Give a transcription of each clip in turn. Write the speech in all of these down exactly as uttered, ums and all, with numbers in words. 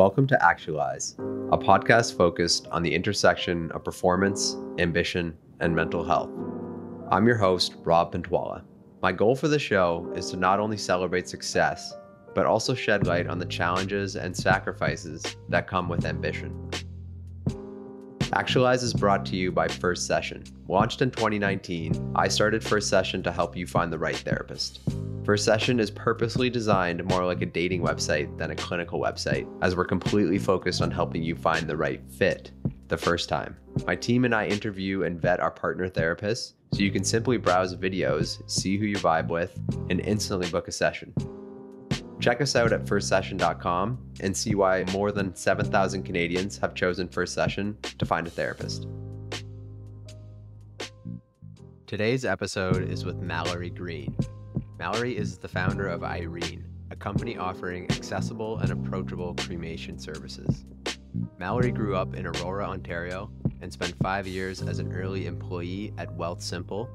Welcome to Actualize, a podcast focused on the intersection of performance, ambition, and mental health. I'm your host, Rob Pentwalla. My goal for the show is to not only celebrate success, but also shed light on the challenges and sacrifices that come with ambition. Actualize is brought to you by First Session. Launched in twenty nineteen, I started First Session to help you find the right therapist. First Session is purposely designed more like a dating website than a clinical website, as we're completely focused on helping you find the right fit the first time. My team and I interview and vet our partner therapists, so you can simply browse videos, see who you vibe with, and instantly book a session. Check us out at first session dot com and see why more than seven thousand Canadians have chosen First Session to find a therapist. Today's episode is with Mallory Greene. Mallory is the founder of Irene, a company offering accessible and approachable cremation services. Mallory grew up in Aurora, Ontario, and spent five years as an early employee at Wealthsimple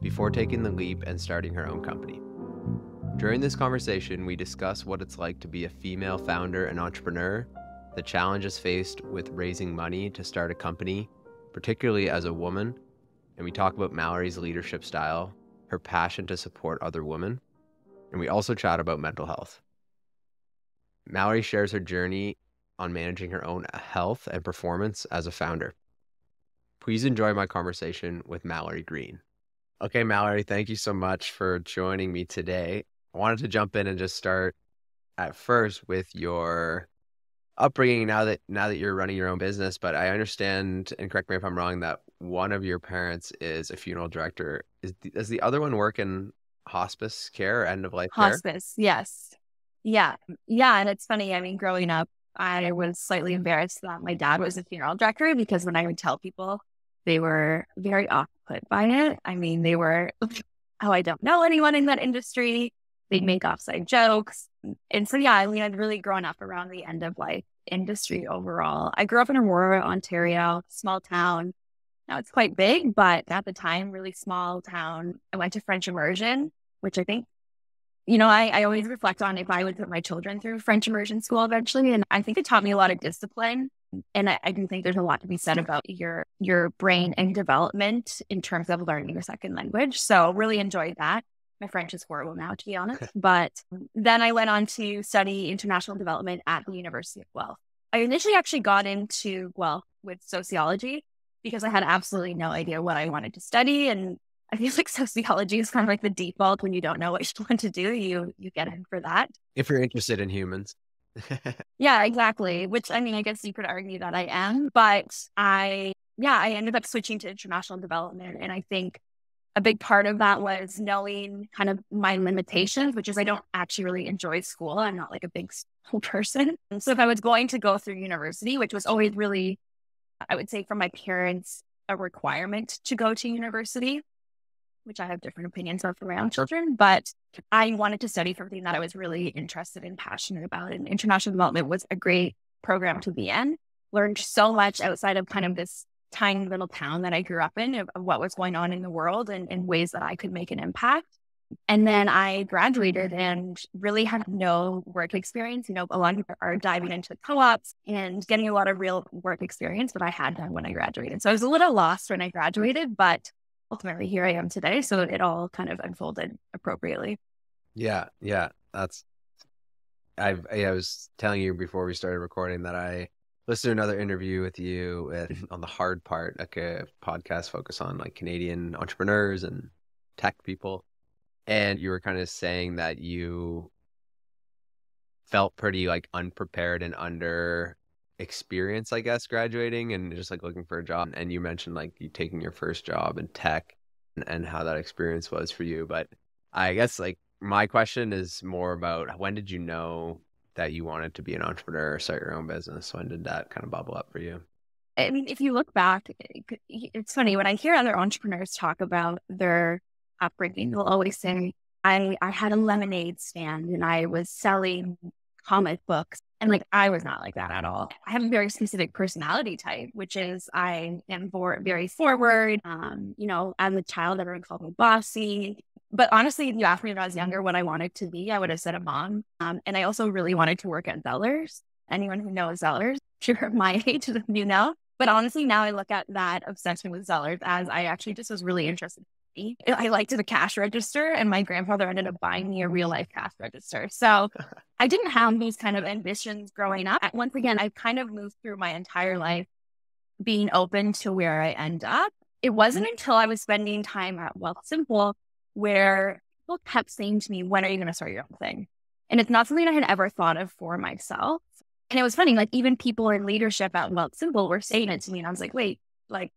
before taking the leap and starting her own company. During this conversation, we discuss what it's like to be a female founder and entrepreneur, the challenges faced with raising money to start a company, particularly as a woman, and we talk about Mallory's leadership style, her passion to support other women, and we also chat about mental health. Mallory shares her journey on managing her own health and performance as a founder. Please enjoy my conversation with Mallory Greene. Okay, Mallory, thank you so much for joining me today. I wanted to jump in and just start at first with your upbringing now that now that you're running your own business, but I understand, and correct me if I'm wrong, that one of your parents is a funeral director. Is the, does the other one work in hospice care or end-of-life care? Hospice, yes. Yeah. Yeah, and it's funny. I mean, growing up, I was slightly embarrassed that my dad was a funeral director because when I would tell people, they were very off-put by it. I mean, they were, oh, I don't know anyone in that industry. They'd make offside jokes. And so, yeah, I mean, I'd really grown up around the end of life industry overall. I grew up in Aurora, Ontario, small town. Now it's quite big, but at the time, really small town. I went to French immersion, which I think, you know, I, I always reflect on if I would put my children through French immersion school eventually. And I think it taught me a lot of discipline. And I, I do think there's a lot to be said about your, your brain and development in terms of learning a second language. So really enjoyed that. My French is horrible now, to be honest. But then I went on to study international development at the University of Guelph. I initially actually got into Guelph with sociology because I had absolutely no idea what I wanted to study. And I feel like sociology is kind of like the default when you don't know what you want to do. You, you get in for that. If you're interested in humans. Yeah, exactly. Which, I mean, I guess you could argue that I am. But I, yeah, I ended up switching to international development. And I think a big part of that was knowing kind of my limitations, which is I don't actually really enjoy school. I'm not like a big school person. And so if I was going to go through university, which was always really, I would say from my parents, a requirement to go to university, which I have different opinions of around children, but I wanted to study something that I was really interested in, passionate about. And international development was a great program to be in. Learned so much outside of kind of this tiny little town that I grew up in of, of what was going on in the world and, and ways that I could make an impact. And then I graduated and really had no work experience. You know, a lot of people are diving into co-ops and getting a lot of real work experience, but I had done when I graduated. So I was a little lost when I graduated, but ultimately here I am today. So it all kind of unfolded appropriately. Yeah. Yeah. That's, I've, I was telling you before we started recording that I listen to another interview with you with, on The Hard Part, like a podcast focused on like Canadian entrepreneurs and tech people. And you were kind of saying that you felt pretty like unprepared and under experienced, I guess, graduating and just like looking for a job. And you mentioned like you taking your first job in tech and, and how that experience was for you. But I guess like my question is more about when did you know that you wanted to be an entrepreneur or start your own business? When did that kind of bubble up for you? I mean, if you look back, it's funny. When I hear other entrepreneurs talk about their upbringing, they'll always say, I, I had a lemonade stand and I was selling comic books. And like, I was not like that at all. I have a very specific personality type, which is I am very forward. Um, you know, as a child, everyone called me bossy. But honestly, if you asked me when I was younger what I wanted to be, I would have said a mom. Um, and I also really wanted to work at Zellers. anyone who knows Zellers, sure, my age, you know. But honestly, now I look at that obsession with Zellers as I actually just was really interested. I liked the cash register, and my grandfather ended up buying me a real life cash register. So I didn't have these kind of ambitions growing up. Once again, I've kind of moved through my entire life being open to where I end up. It wasn't until I was spending time at Wealthsimple where people kept saying to me, when are you going to start your own thing? And it's not something I had ever thought of for myself. And it was funny, like even people in leadership at Wealthsimple were saying it to me. And I was like, wait, like,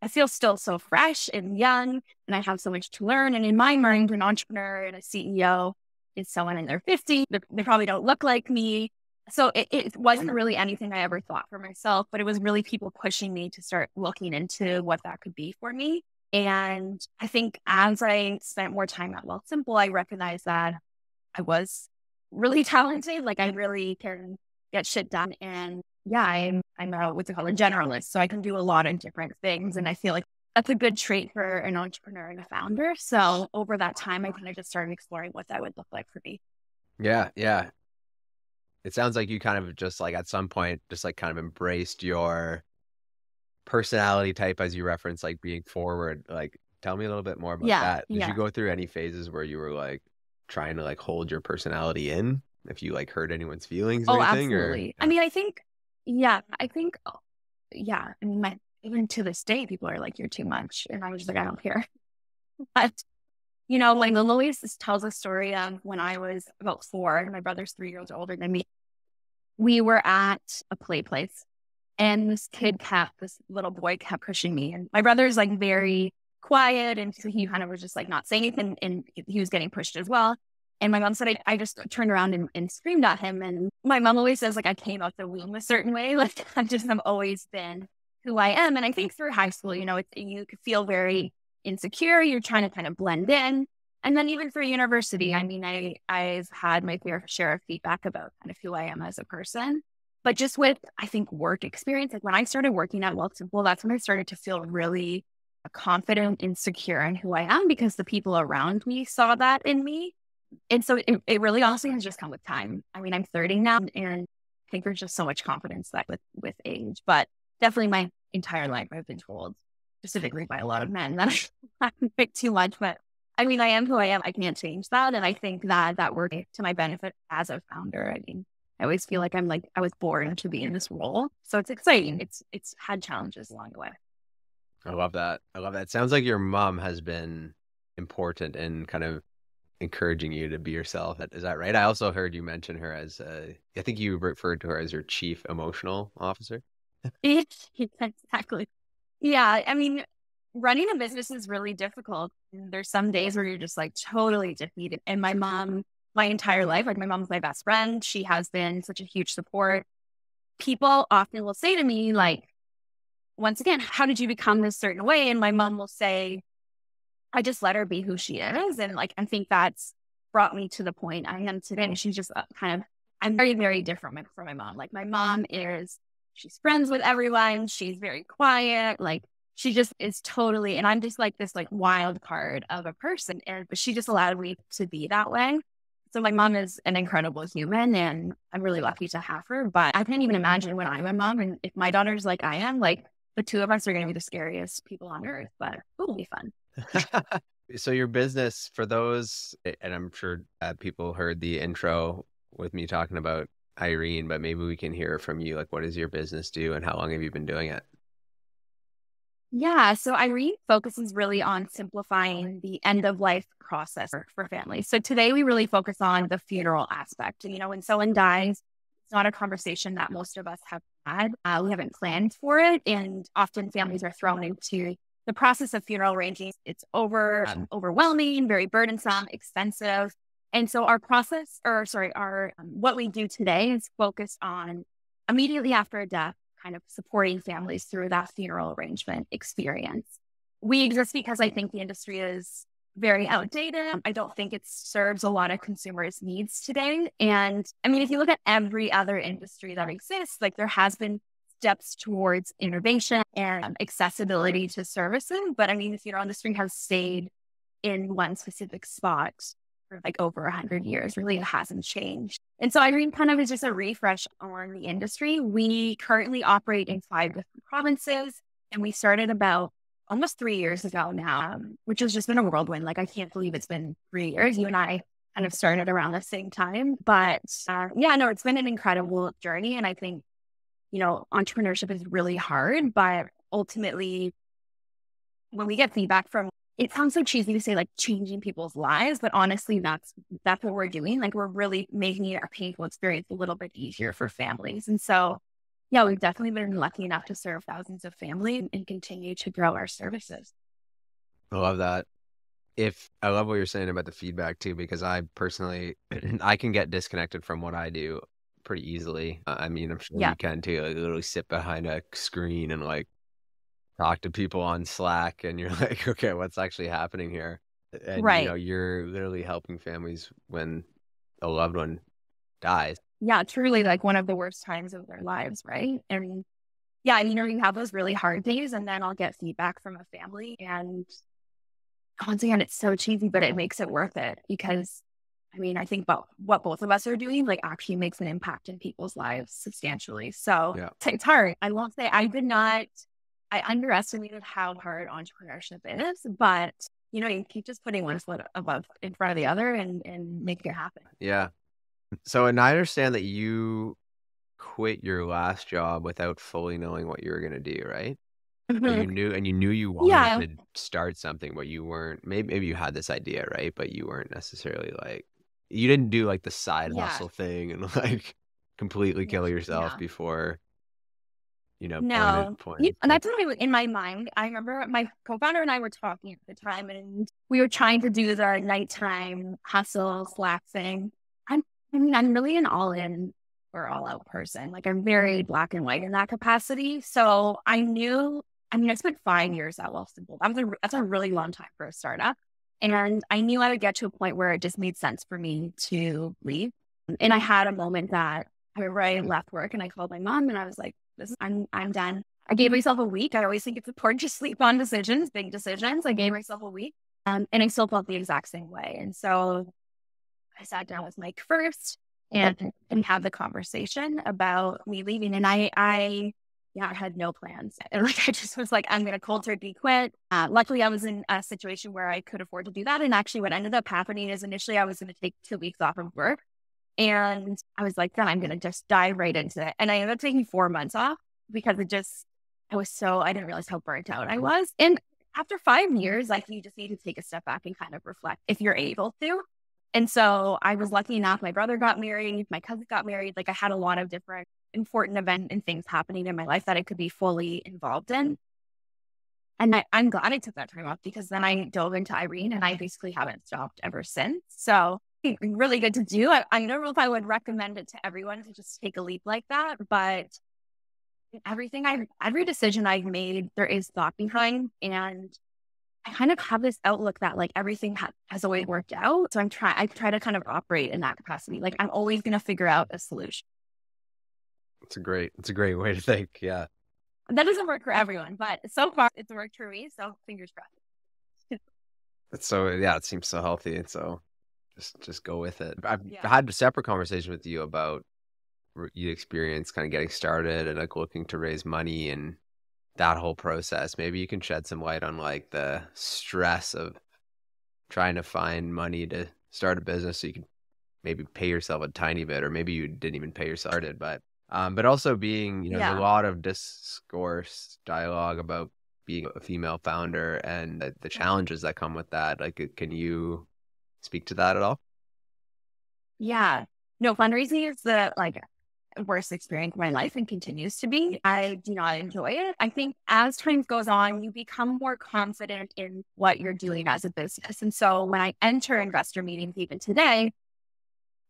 I feel still so fresh and young, and I have so much to learn. And in my mind, an entrepreneur and a C E O is someone in their fifties. They're, they probably don't look like me. So it, it wasn't really anything I ever thought for myself, but it was really people pushing me to start looking into what that could be for me. And I think as I spent more time at Wealthsimple, I recognized that I was really talented. Like I really can get shit done. And yeah, I'm, I'm a, what they call a generalist. So I can do a lot of different things. And I feel like that's a good trait for an entrepreneur and a founder. So over that time, I kind of just started exploring what that would look like for me. Yeah. Yeah. It sounds like you kind of just like at some point, just like kind of embraced your personality type, as you referenced, like being forward. Like, tell me a little bit more about yeah, that. Did yeah. you go through any phases where you were like trying to like hold your personality in if you like hurt anyone's feelings or oh, anything? Absolutely. Or, I mean, I think Yeah, I think, yeah, I mean, my, even to this day, people are like, you're too much. And I was just like, I don't care. But, you know, like the Louise tells a story of when I was about four, and my brother's three years older than me. We were at a play place, and this kid kept, this little boy kept pushing me. And my brother's like very quiet, and so he kind of was just like not saying anything, and he was getting pushed as well. And my mom said, I, I just turned around and, and screamed at him. And my mom always says, like, I came out the womb a certain way. Like, I've just, I've always been who I am. And I think through high school, you know, it, you could feel very insecure. You're trying to kind of blend in. And then even for university, I mean, I, I've had my fair share of feedback about kind of who I am as a person. But just with, I think, work experience, like when I started working at Wealthsimple, that's when I started to feel really confident and secure in who I am, because the people around me saw that in me. And so it, it really honestly has just come with time. I mean, I'm thirty now, and I think there's just so much confidence that with, with age, but definitely my entire life, I've been told specifically by a lot of men that I can pick too much, but I mean, I am who I am. I can't change that. And I think that that worked to my benefit as a founder. I mean, I always feel like I'm like, I was born to be in this role. So it's exciting. It's, it's had challenges along the way. I love that. I love that. It sounds like your mom has been important in kind of encouraging you to be yourself. Is that right? I also heard you mention her as, uh, I think you referred to her as your chief emotional officer. Yeah, exactly. Yeah. I mean, running a business is really difficult. There's some days where you're just like totally defeated. And my mom, my entire life, like my mom's my best friend. She has been such a huge support. People often will say to me, like, once again, how did you become this certain way? And my mom will say, I just let her be who she is. And like, I think that's brought me to the point I am today. She's just kind of, I'm very, very different from my mom. Like my mom is, she's friends with everyone. She's very quiet. Like she just is totally, and I'm just like this like wild card of a person. And but she just allowed me to be that way. So my mom is an incredible human, and I'm really lucky to have her. But I can't even imagine when I'm a mom and if my daughter's like I am, like the two of us are going to be the scariest people on earth, but it'll be fun. So your business, for those, and I'm sure uh, people heard the intro with me talking about Irene, but maybe we can hear from you, like what does your business do and how long have you been doing it? Yeah, so Irene focuses really on simplifying the end of life process for families. So today we really focus on the funeral aspect. You know, when someone dies, it's not a conversation that most of us have had. Uh, we haven't planned for it, and often families are thrown into the process of funeral arranging. It's over um, overwhelming, very burdensome, expensive. And so our process, or sorry, our um, what we do today is focused on immediately after a death, kind of supporting families through that funeral arrangement experience. We exist because I think the industry is very outdated. I don't think it serves a lot of consumers' needs today. And I mean, if you look at every other industry that exists, like there has been steps towards innovation and um, accessibility to services. But I mean, the funeral industry has stayed in one specific spot for like over one hundred years. Really, it hasn't changed. And so Irene kind of is just a refresh on the industry. We currently operate in five different provinces, and we started about almost three years ago now, um, which has just been a whirlwind. Like, I can't believe it's been three years. You and I kind of started around the same time. But uh, yeah, no, it's been an incredible journey. And I think, you know, entrepreneurship is really hard, but ultimately, when we get feedback from, it sounds so cheesy to say like changing people's lives, but honestly, that's, that's what we're doing. Like, we're really making our painful experience a little bit easier for families. And so, yeah, we've definitely been lucky enough to serve thousands of families and continue to grow our services. I love that. If I love what you're saying about the feedback too, because I personally, I can get disconnected from what I do pretty easily. I mean, I'm sure yeah. you can too. Like, literally sit behind a screen and like talk to people on Slack, and you're like, okay, what's actually happening here? And right. you know, you're literally helping families when a loved one dies. Yeah, truly, like one of the worst times of their lives, right? And yeah, I mean, you have those really hard days, and then I'll get feedback from a family, and once again, it's so cheesy, but it makes it worth it, because I mean, I think about what both of us are doing, like, actually makes an impact in people's lives substantially. So yeah. it's, it's hard. I won't say I did not. I underestimated how hard entrepreneurship is, but you know, you keep just putting one foot above in front of the other and, and making it happen. Yeah. So, and I understand that you quit your last job without fully knowing what you were going to do, right? Mm-hmm. And you knew, and you knew you wanted yeah. to start something, but you weren't, maybe, maybe you had this idea, right? But you weren't necessarily like, you didn't do like the side yeah. hustle thing and like completely kill yourself yeah. before. You know, no, you, and that's what I was in my mind. I remember my co-founder and I were talking at the time, and we were trying to do the nighttime hustle Slack thing. I'm, I mean, I'm really an all-in or all-out person. Like, I'm very black and white in that capacity. So I knew. I mean, I spent five years at Wealthsimple. That was a, that's a really long time for a startup, and I knew I would get to a point where it just made sense for me to leave. And I had a moment that I remember I left work and I called my mom and I was like, This, I'm I'm done. I gave myself a week. I always think it's important to sleep on decisions, big decisions. I gave myself a week, um, and I still felt the exact same way. And so I sat down with Mike first and and had the conversation about me leaving. And I I yeah I had no plans. And like I just was like, I'm gonna cold turkey quit. Uh, luckily, I was in a situation where I could afford to do that. And actually, what ended up happening is initially I was gonna take two weeks off of work. And I was like, then I'm going to just dive right into it. And I ended up taking four months off because it just, I was so, I didn't realize how burnt out I was. And after five years, like, you just need to take a step back and kind of reflect if you're able to. And so I was lucky enough. My brother got married. My cousin got married. Like, I had a lot of different important events and things happening in my life that I could be fully involved in. And I, I'm glad I took that time off, because then I dove into Irene and I basically haven't stopped ever since. So really good to do. I, I don't know if I would recommend it to everyone to just take a leap like that, but everything I, every decision I've made, there is thought behind, and I kind of have this outlook that like everything ha- has always worked out. So I'm trying, I try to kind of operate in that capacity. Like, I'm always going to figure out a solution. It's a great, it's a great way to think. Yeah. That doesn't work for everyone, but so far it's worked for me. So fingers crossed. That's so, yeah, it seems so healthy. And so Just just go with it. I've yeah. had a separate conversation with you about your experience kind of getting started and like looking to raise money and that whole process. Maybe you can shed some light on like the stress of trying to find money to start a business so you can maybe pay yourself a tiny bit, or maybe you didn't even pay yourself started, but um but also being, you know, yeah. there's a lot of discourse, dialogue about being a female founder and the, the challenges that come with that. Like, can you speak to that at all? Yeah. No, fundraising is the like worst experience of my life and continues to be. I do not enjoy it. I think as time goes on, you become more confident in what you're doing as a business. And so when I enter investor meetings, even today,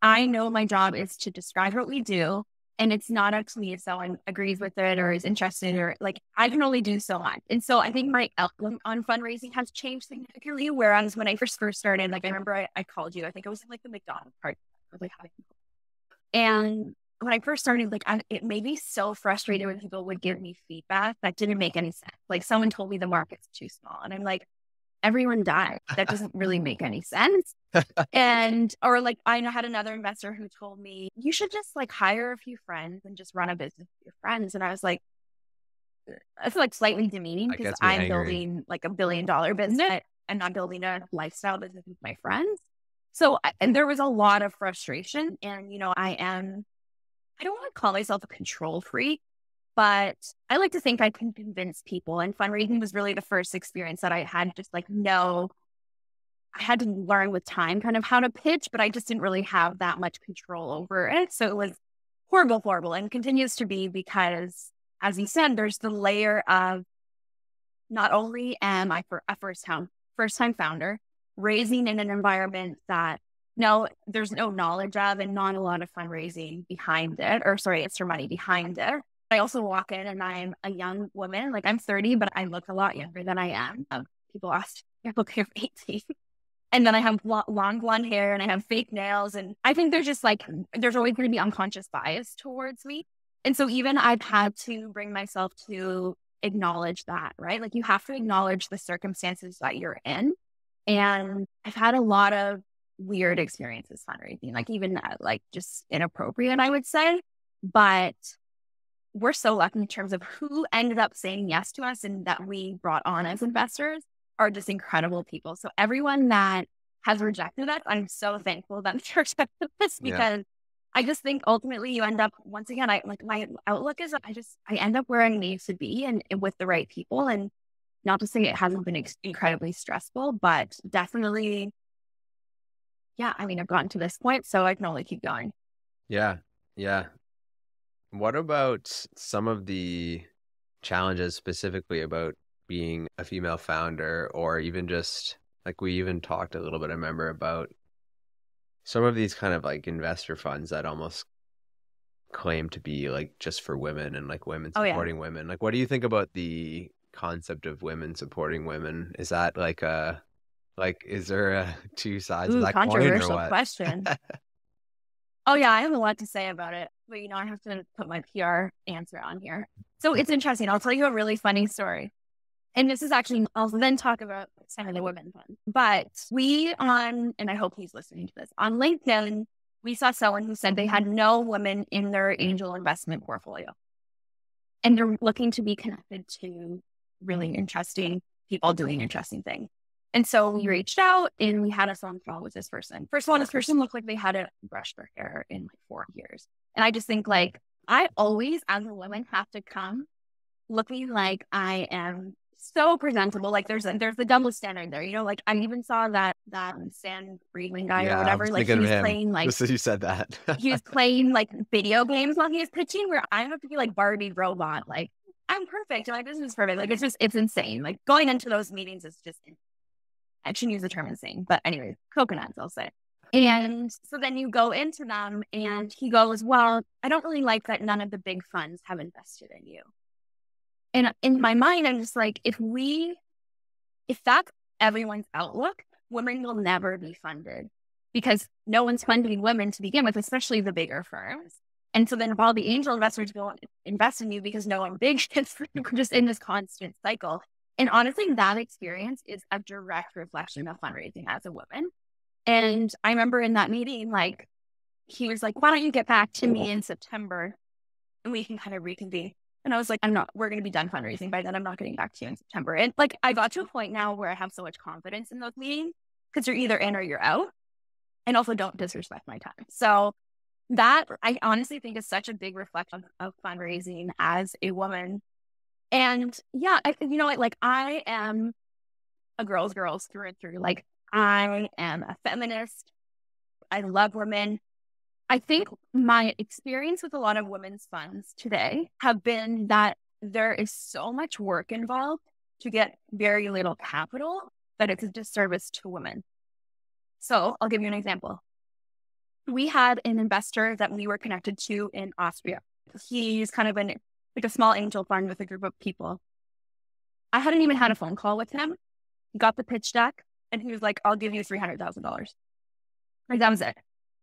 I know my job is to describe what we do. And it's not up to me if someone agrees with it or is interested, or like, I can only do so much. And so I think my outlook on fundraising has changed significantly. Whereas when I first first started, like, I remember I, I called you, I think it was in like the McDonald's part. Like, and when I first started, like, I, it made me so frustrated when people would give me feedback that didn't make any sense. Like, someone told me the market's too small. And I'm like, everyone died. That doesn't really make any sense. And, or like, I had another investor who told me, you should just like hire a few friends and just run a business with your friends. And I was like, it's like slightly demeaning because I'm angry. building like a billion dollar business and I'm building a lifestyle business with my friends. So, and there was a lot of frustration. And, you know, I am, I don't want to call myself a control freak, but I like to think I can convince people. And fundraising was really the first experience that I had just like, no, I had to learn with time kind of how to pitch, but I just didn't really have that much control over it. So it was horrible, horrible, and continues to be because, as you said, there's the layer of not only am I for a first time, first time founder, raising in an environment that no, there's no knowledge of and not a lot of fundraising behind it, or sorry, extra money behind it. I also walk in and I'm a young woman, like I'm thirty, but I look a lot younger than I am. Um, people ask, I look like I'm eighteen. And then I have long blonde hair and I have fake nails. And I think there's just like, there's always going to be unconscious bias towards me. And so even I've had to bring myself to acknowledge that, right? Like you have to acknowledge the circumstances that you're in. And I've had a lot of weird experiences fundraising, like even like just inappropriate, I would say. But we're so lucky in terms of who ended up saying yes to us and that we brought on as investors are just incredible people. So everyone that has rejected us, I'm so thankful that they rejected us because yeah. I just think ultimately you end up, once again, I like my outlook is I just, I end up where I need to be and, and with the right people. And not to say it hasn't been ex- incredibly stressful, but definitely, yeah, I mean, I've gotten to this point, so I can only keep going. Yeah. Yeah. What about some of the challenges specifically about being a female founder, or even just like we even talked a little bit, I remember, about some of these kind of like investor funds that almost claim to be like just for women and like women supporting oh, yeah. women. Like, what do you think about the concept of women supporting women? Is that like a, like, is there a two sides Ooh, of that controversial coin or what? Question. Oh yeah. I have a lot to say about it, but you know, I have to put my P R answer on here. So it's interesting. I'll tell you a really funny story. And this is actually, I'll then talk about some of the women fund. But we on, and I hope he's listening to this, on LinkedIn, we saw someone who said they had no women in their angel investment portfolio. And they're looking to be connected to really interesting people doing interesting things. And so we reached out and we had a phone call with this person. First of all, this person looked like they hadn't brushed their hair in like four years. And I just think like, I always, as a woman, have to come looking like I am so presentable. Like there's a, there's the double standard there, you know, like I even saw that, that Stan Friedman guy yeah, or whatever, like he was playing like, you said that he was playing like video games while he was pitching where I have to be like Barbie robot. Like I'm perfect. And my business is perfect. Like it's just, it's insane. Like going into those meetings is just, I shouldn't use the term insane, but anyways, coconuts, I'll say. And so then you go into them and he goes, well, I don't really like that none of the big funds have invested in you. And in my mind, I'm just like, if we, if that's everyone's outlook, women will never be funded because no one's funding women to begin with, especially the bigger firms. And so then all the angel investors will invest in you because no one big is just in this constant cycle. And honestly, that experience is a direct reflection of fundraising as a woman. And I remember in that meeting, like, he was like, why don't you get back to me in September and we can kind of reconvene. And I was like, I'm not, we're going to be done fundraising by then. I'm not getting back to you in September. And like, I got to a point now where I have so much confidence in those meetings because you're either in or you're out. And also don't disrespect my time. So that I honestly think is such a big reflection of fundraising as a woman. And yeah, I, you know, like I am a girl's girl through and through. Like I am a feminist. I love women. I think my experience with a lot of women's funds today have been that there is so much work involved to get very little capital that it's a disservice to women. So I'll give you an example. We had an investor that we were connected to in Austria. He's kind of an, like a small angel fund with a group of people. I hadn't even had a phone call with him. He got the pitch deck and he was like, I'll give you three hundred thousand dollars. Like that was it.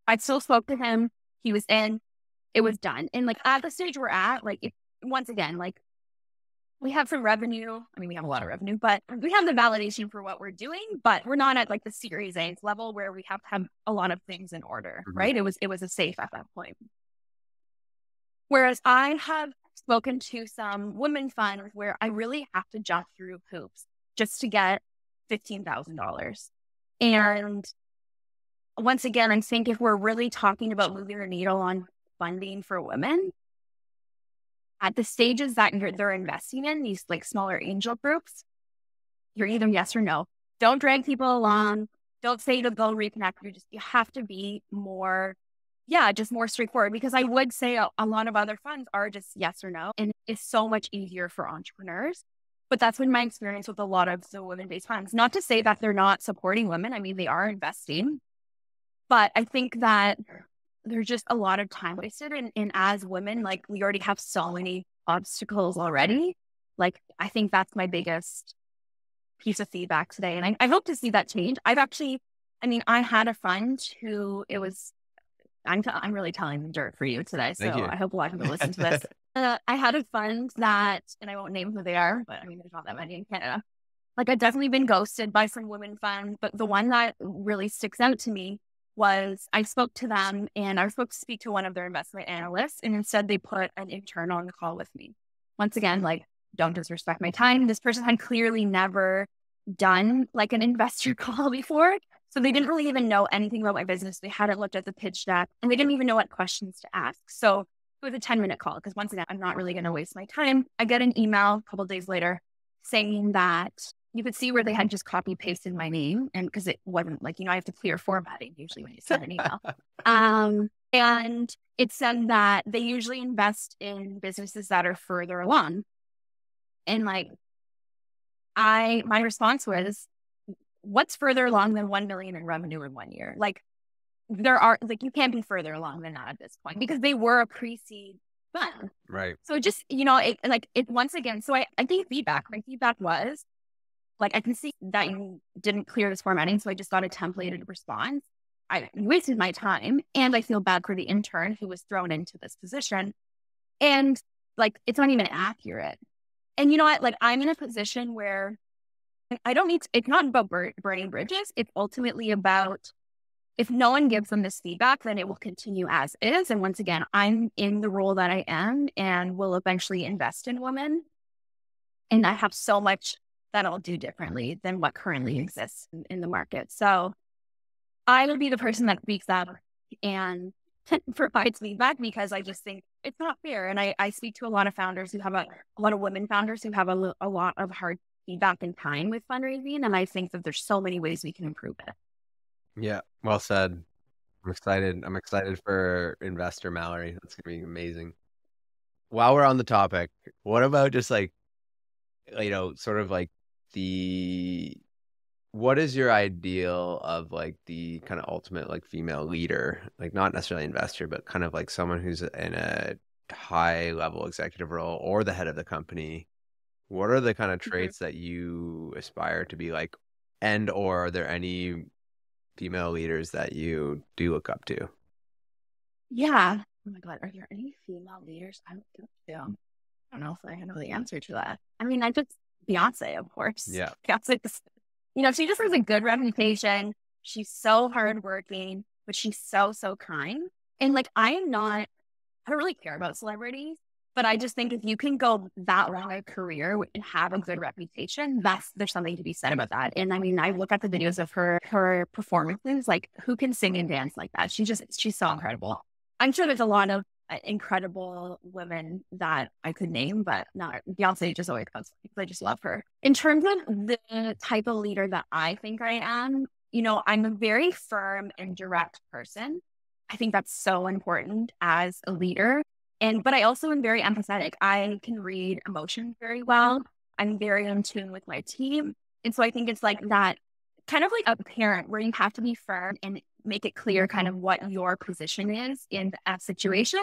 I still spoke to him. He was in. It was done. And like at the stage we're at, like if, once again, like we have some revenue. I mean, we have a lot of revenue, but we have the validation for what we're doing, but we're not at like the Series A level where we have to have a lot of things in order, mm-hmm. right? It was, it was a safe at that point. Whereas I have spoken to some women funds where I really have to jump through hoops just to get fifteen thousand dollars. And once again, I think if we're really talking about moving the needle on funding for women, at the stages that you're, they're investing in, these like smaller angel groups, you're either yes or no. Don't drag people along. Don't say to go reconnect. You just, you have to be more, yeah, just more straightforward, because I would say a, a lot of other funds are just yes or no. And it's so much easier for entrepreneurs. But that's been my experience with a lot of the women-based funds. Not to say that they're not supporting women. I mean, they are investing. But I think that there's just a lot of time wasted. And, and as women, like, we already have so many obstacles already. Like, I think that's my biggest piece of feedback today. And I, I hope to see that change. I've actually, I mean, I had a friend who it was, I'm, t- I'm really telling the dirt for you today. So you. I hope a lot of people listen to this. Uh, I had a fund that, and I won't name who they are, but I mean, there's not that many in Canada. Like, I've definitely been ghosted by some women funds, but the one that really sticks out to me was I spoke to them and I was supposed to speak to one of their investment analysts, and instead they put an intern on the call with me. Once again, like, don't disrespect my time. This person had clearly never done like an investor call before. So they didn't really even know anything about my business. They hadn't looked at the pitch deck and they didn't even know what questions to ask. So it was a ten minute call because once again, I'm not really going to waste my time. I get an email a couple of days later saying that you could see where they had just copy pasted my name. And because it wasn't like, you know, I have to clear formatting usually when you send an email. um, and it said that they usually invest in businesses that are further along. And like, I, my response was, what's further along than one million in revenue in one year? Like, there are, like, you can't be further along than that at this point, because they were a pre-seed fund. Right. So just, you know, it, like it, once again, so I, I gave feedback. My feedback was like, I can see that you didn't clear this formatting. So I just got a templated response. I wasted my time, and I feel bad for the intern who was thrown into this position. And like, it's not even accurate. And you know what? Like, I'm in a position where I don't need to, it's not about burning bridges. It's ultimately about, if no one gives them this feedback, then it will continue as is. And once again, I'm in the role that I am and will eventually invest in women. And I have so much that I'll do differently than what currently exists in, in the market. So I would be the person that speaks up and provides feedback, because I just think it's not fair. And I, I speak to a lot of founders who have a, a lot of women founders who have a, a lot of hard feedback in time with fundraising. And I think that there's so many ways we can improve it. Yeah. Well said. I'm excited. I'm excited for investor Mallory. That's going to be amazing. While we're on the topic, what about just like, you know, sort of like the, what is your ideal of like the kind of ultimate like female leader, like not necessarily investor, but kind of like someone who's in a high level executive role or the head of the company? What are the kind of traits mm-hmm. that you aspire to be like, and, or are there any female leaders that you do look up to? Yeah. Oh my God. Are there any female leaders I look up to? I don't know if I know the answer to that. I mean, I just, Beyonce, of course. Yeah. Beyonce, you know, she just has a good reputation. She's so hardworking, but she's so, so kind. And like, I am not, I don't really care about celebrities, but I just think if you can go that long a career and have a good reputation, that's, there's something to be said about that. And I mean, I look at the videos of her, her performances, like who can sing and dance like that? She just, she's so incredible. I'm sure there's a lot of incredible women that I could name, but not Beyonce just always comes because I just love her. In terms of the type of leader that I think I am, you know, I'm a very firm and direct person. I think that's so important as a leader. And, but I also am very empathetic. I can read emotion very well. I'm very in tune with my team. And so I think it's like that kind of like a parent where you have to be firm and make it clear kind of what your position is in that situation,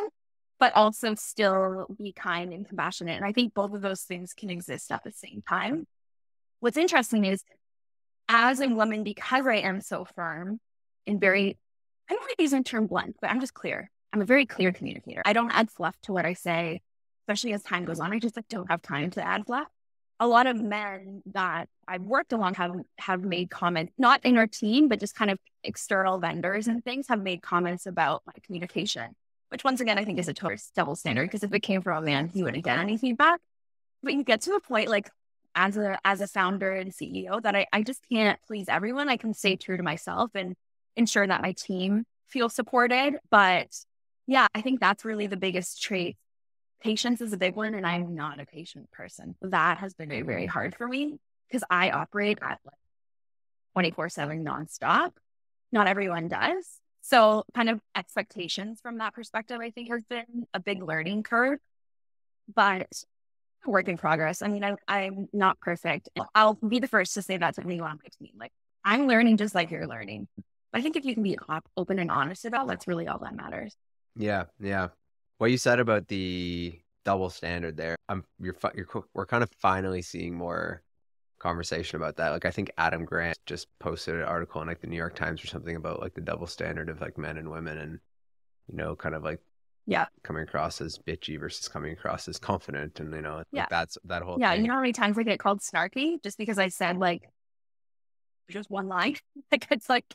but also still be kind and compassionate. And I think both of those things can exist at the same time. What's interesting is as a woman, because I am so firm and very, I don't want to use the term blunt, but I'm just clear. I'm a very clear communicator. I don't add fluff to what I say. especially as time goes on, I just like don't have time to add fluff. A lot of men that I've worked along have, have made comments, not in our team, but just kind of external vendors and things have made comments about my communication, which once again, I think is a total double standard, because if it came from a man, he wouldn't get any feedback. But you get to a point like as a, as a founder and C E O that I, I just can't please everyone. I can stay true to myself and ensure that my team feels supported. But yeah, I think that's really the biggest trait. Patience is a big one, and I'm not a patient person. That has been very, very hard for me because I operate at like twenty-four seven nonstop. Not everyone does. So kind of expectations from that perspective, I think has been a big learning curve, but work in progress. I mean, I, I'm not perfect. I'll be the first to say that to anyone on my team. Like, I'm learning just like you're learning. But I think if you can be op- open and honest about, that's really all that matters. Yeah, yeah. What you said about the double standard there, I'm, you're, you're, we're kind of finally seeing more conversation about that. Like, I think Adam Grant just posted an article in like the New York Times or something about like the double standard of like men and women, and, you know, kind of like yeah, coming across as bitchy versus coming across as confident, and, you know, yeah. like that's that whole yeah, thing. Yeah, you know how many times I get called snarky just because I said like just one line? Like, it's like...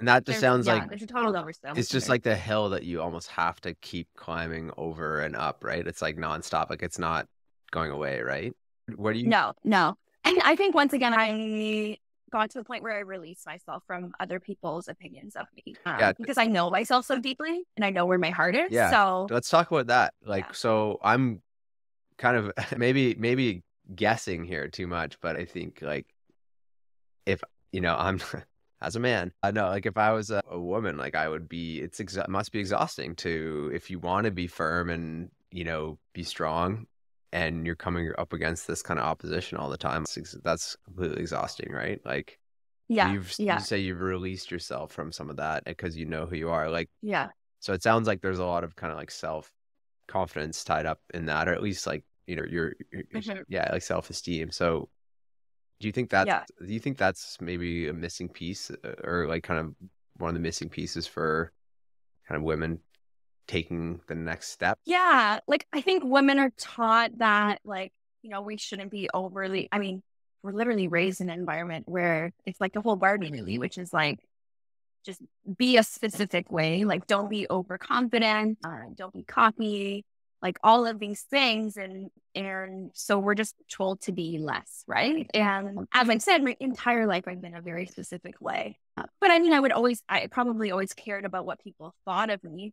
And that just there's, sounds yeah, like there's a total overstep. It's just like the hill that you almost have to keep climbing over and up, right? It's like nonstop. Like, it's not going away, right? What do you? No, no. And I think once again, I got to the point where I released myself from other people's opinions of me, um, yeah. because I know myself so deeply and I know where my heart is. Yeah. So let's talk about that. Like, yeah. so I'm kind of maybe maybe guessing here too much, but I think like if you know I'm. As a man, I know, like if I was a, a woman, like I would be, it's ex- must be exhausting to, if you want to be firm and, you know, be strong and you're coming up against this kind of opposition all the time, it's, that's completely exhausting, right? Like, yeah, you've, yeah. you say you've released yourself from some of that because you know who you are. Like, yeah. So it sounds like there's a lot of kind of like self-confidence tied up in that, or at least like, you know, your, your mm-hmm. yeah, like self-esteem. So Do you think that? Yeah. Do you think that's maybe a missing piece, or like kind of one of the missing pieces for kind of women taking the next step? Yeah, like I think women are taught that, like, you know, we shouldn't be overly. I mean, we're literally raised in an environment where it's like the whole Barbie movie, which is like just be a specific way, like don't be overconfident, uh, don't be cocky, like all of these things. And, and so we're just told to be less, right? And as I've said, my entire life, I've been a very specific way. Uh, but I mean, I would always, I probably always cared about what people thought of me,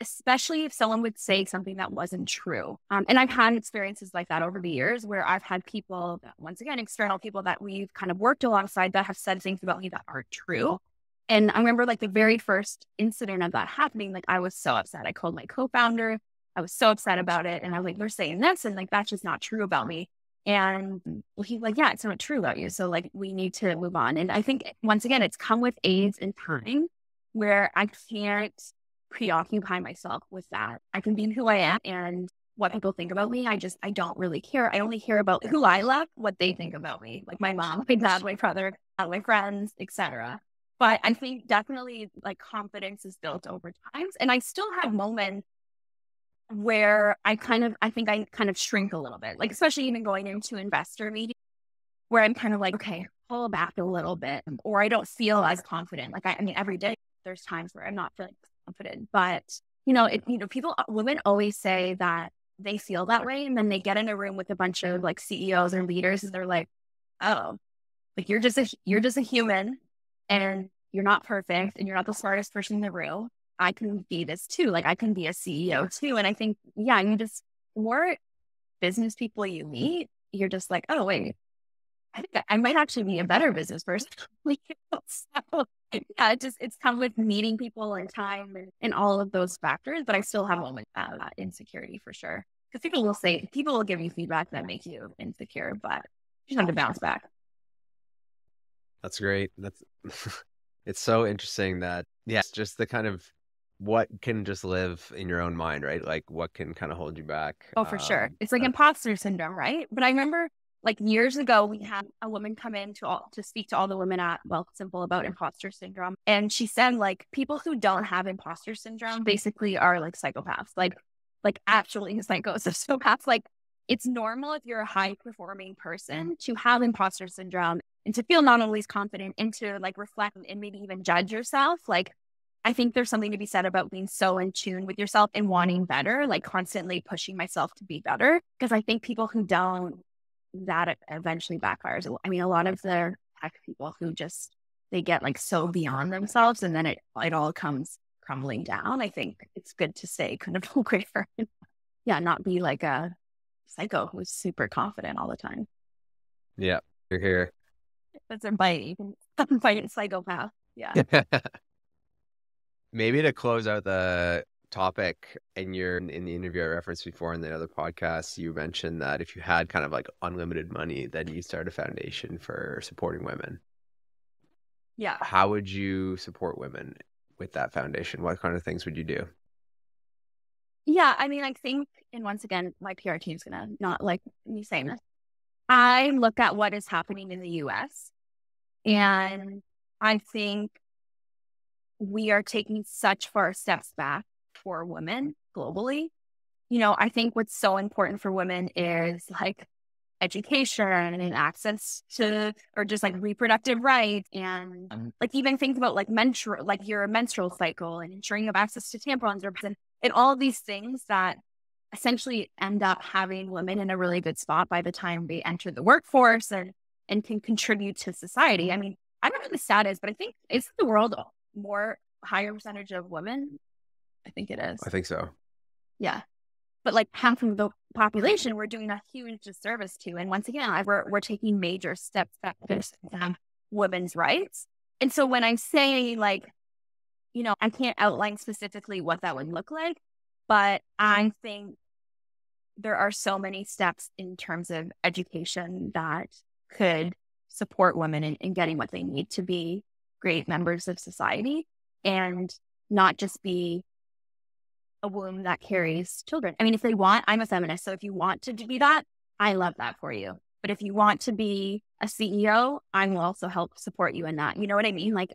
especially if someone would say something that wasn't true. Um, and I've had experiences like that over the years where I've had people, that, once again, external people that we've kind of worked alongside that have said things about me that aren't true. And I remember like the very first incident of that happening, like I was so upset. I called my co-founder. I was so upset about it. And I was like, they're saying this. And like, that's just not true about me. And he's like, yeah, it's not true about you. So like, we need to move on. And I think once again, it's come with age and time where I can't preoccupy myself with that. I can be who I am and what people think about me. I just, I don't really care. I only care about who I love, what they think about me. Like my mom, my dad, my brother, my friends, et cetera. But I think definitely like confidence is built over time. And I still have moments where I kind of, I think I kind of shrink a little bit, like, especially even going into investor meetings where I'm kind of like, okay, pull back a little bit, or I don't feel as confident. Like, I, I mean, every day there's times where I'm not feeling confident, but you know, it, you know, people, women always say that they feel that way. And then they get in a room with a bunch of like C E Os or leaders and they're like, oh, like you're just a, you're just a human and you're not perfect and you're not the smartest person in the room. I can be this too. Like I can be a C E O too. And I think, yeah, you just, the more business people you meet, you're just like, oh wait, I think I might actually be a better business person. So yeah, it just, it's come with meeting people and time and, and all of those factors, but I still have moments of uh, insecurity for sure. Because people will say, people will give you feedback that make you insecure, but you just have to bounce back. That's great. That's, it's so interesting that, yeah, it's just the kind of, what can just live in your own mind, right? Like what can kind of hold you back? Oh, for um, sure. It's like uh, imposter syndrome, right? But I remember like years ago, we had a woman come in to all, to speak to all the women at Wealthsimple about imposter syndrome. And she said like people who don't have imposter syndrome basically are like psychopaths. Like like actually psychosis. So that's like, it's normal if you're a high performing person to have imposter syndrome and to feel not always confident and to like reflect and maybe even judge yourself. Like, I think there's something to be said about being so in tune with yourself and wanting better, like constantly pushing myself to be better. Because I think people who don't, that eventually backfires. I mean, a lot of the tech people who just, they get like so beyond themselves and then it, it all comes crumbling down. I think it's good to stay kind of aware. Yeah, not be like a psycho who's super confident all the time. Yeah, you're here. That's a bite. You can stop and fight a psychopath. Yeah. Maybe to close out the topic, in your in the interview I referenced before in the other podcast, you mentioned that if you had kind of like unlimited money, then you start a foundation for supporting women. Yeah. How would you support women with that foundation? What kind of things would you do? Yeah, I mean, I think, and once again, my P R team is going to not like me saying this. I look at what is happening in the U S and I think we are taking such far steps back for women globally. You know, I think what's so important for women is like education and access to, or just like reproductive rights, and like even think about like menstrual, like your menstrual cycle and ensuring you have access to tampons or and, and all of these things that essentially end up having women in a really good spot by the time they enter the workforce and, and can contribute to society. I mean, I don't know what the stat is, but I think it's the world more higher percentage of women. I think it is. I think so. Yeah. But like half of the population we're doing a huge disservice to. And once again, I, we're, we're taking major steps back to um, women's rights. And so when I say like, you know, I can't outline specifically what that would look like, but I think there are so many steps in terms of education that could support women in, in getting what they need to be great members of society and not just be a womb that carries children. I mean, if they want, I'm a feminist. So if you want to do that, I love that for you. But if you want to be a C E O, I will also help support you in that. You know what I mean? Like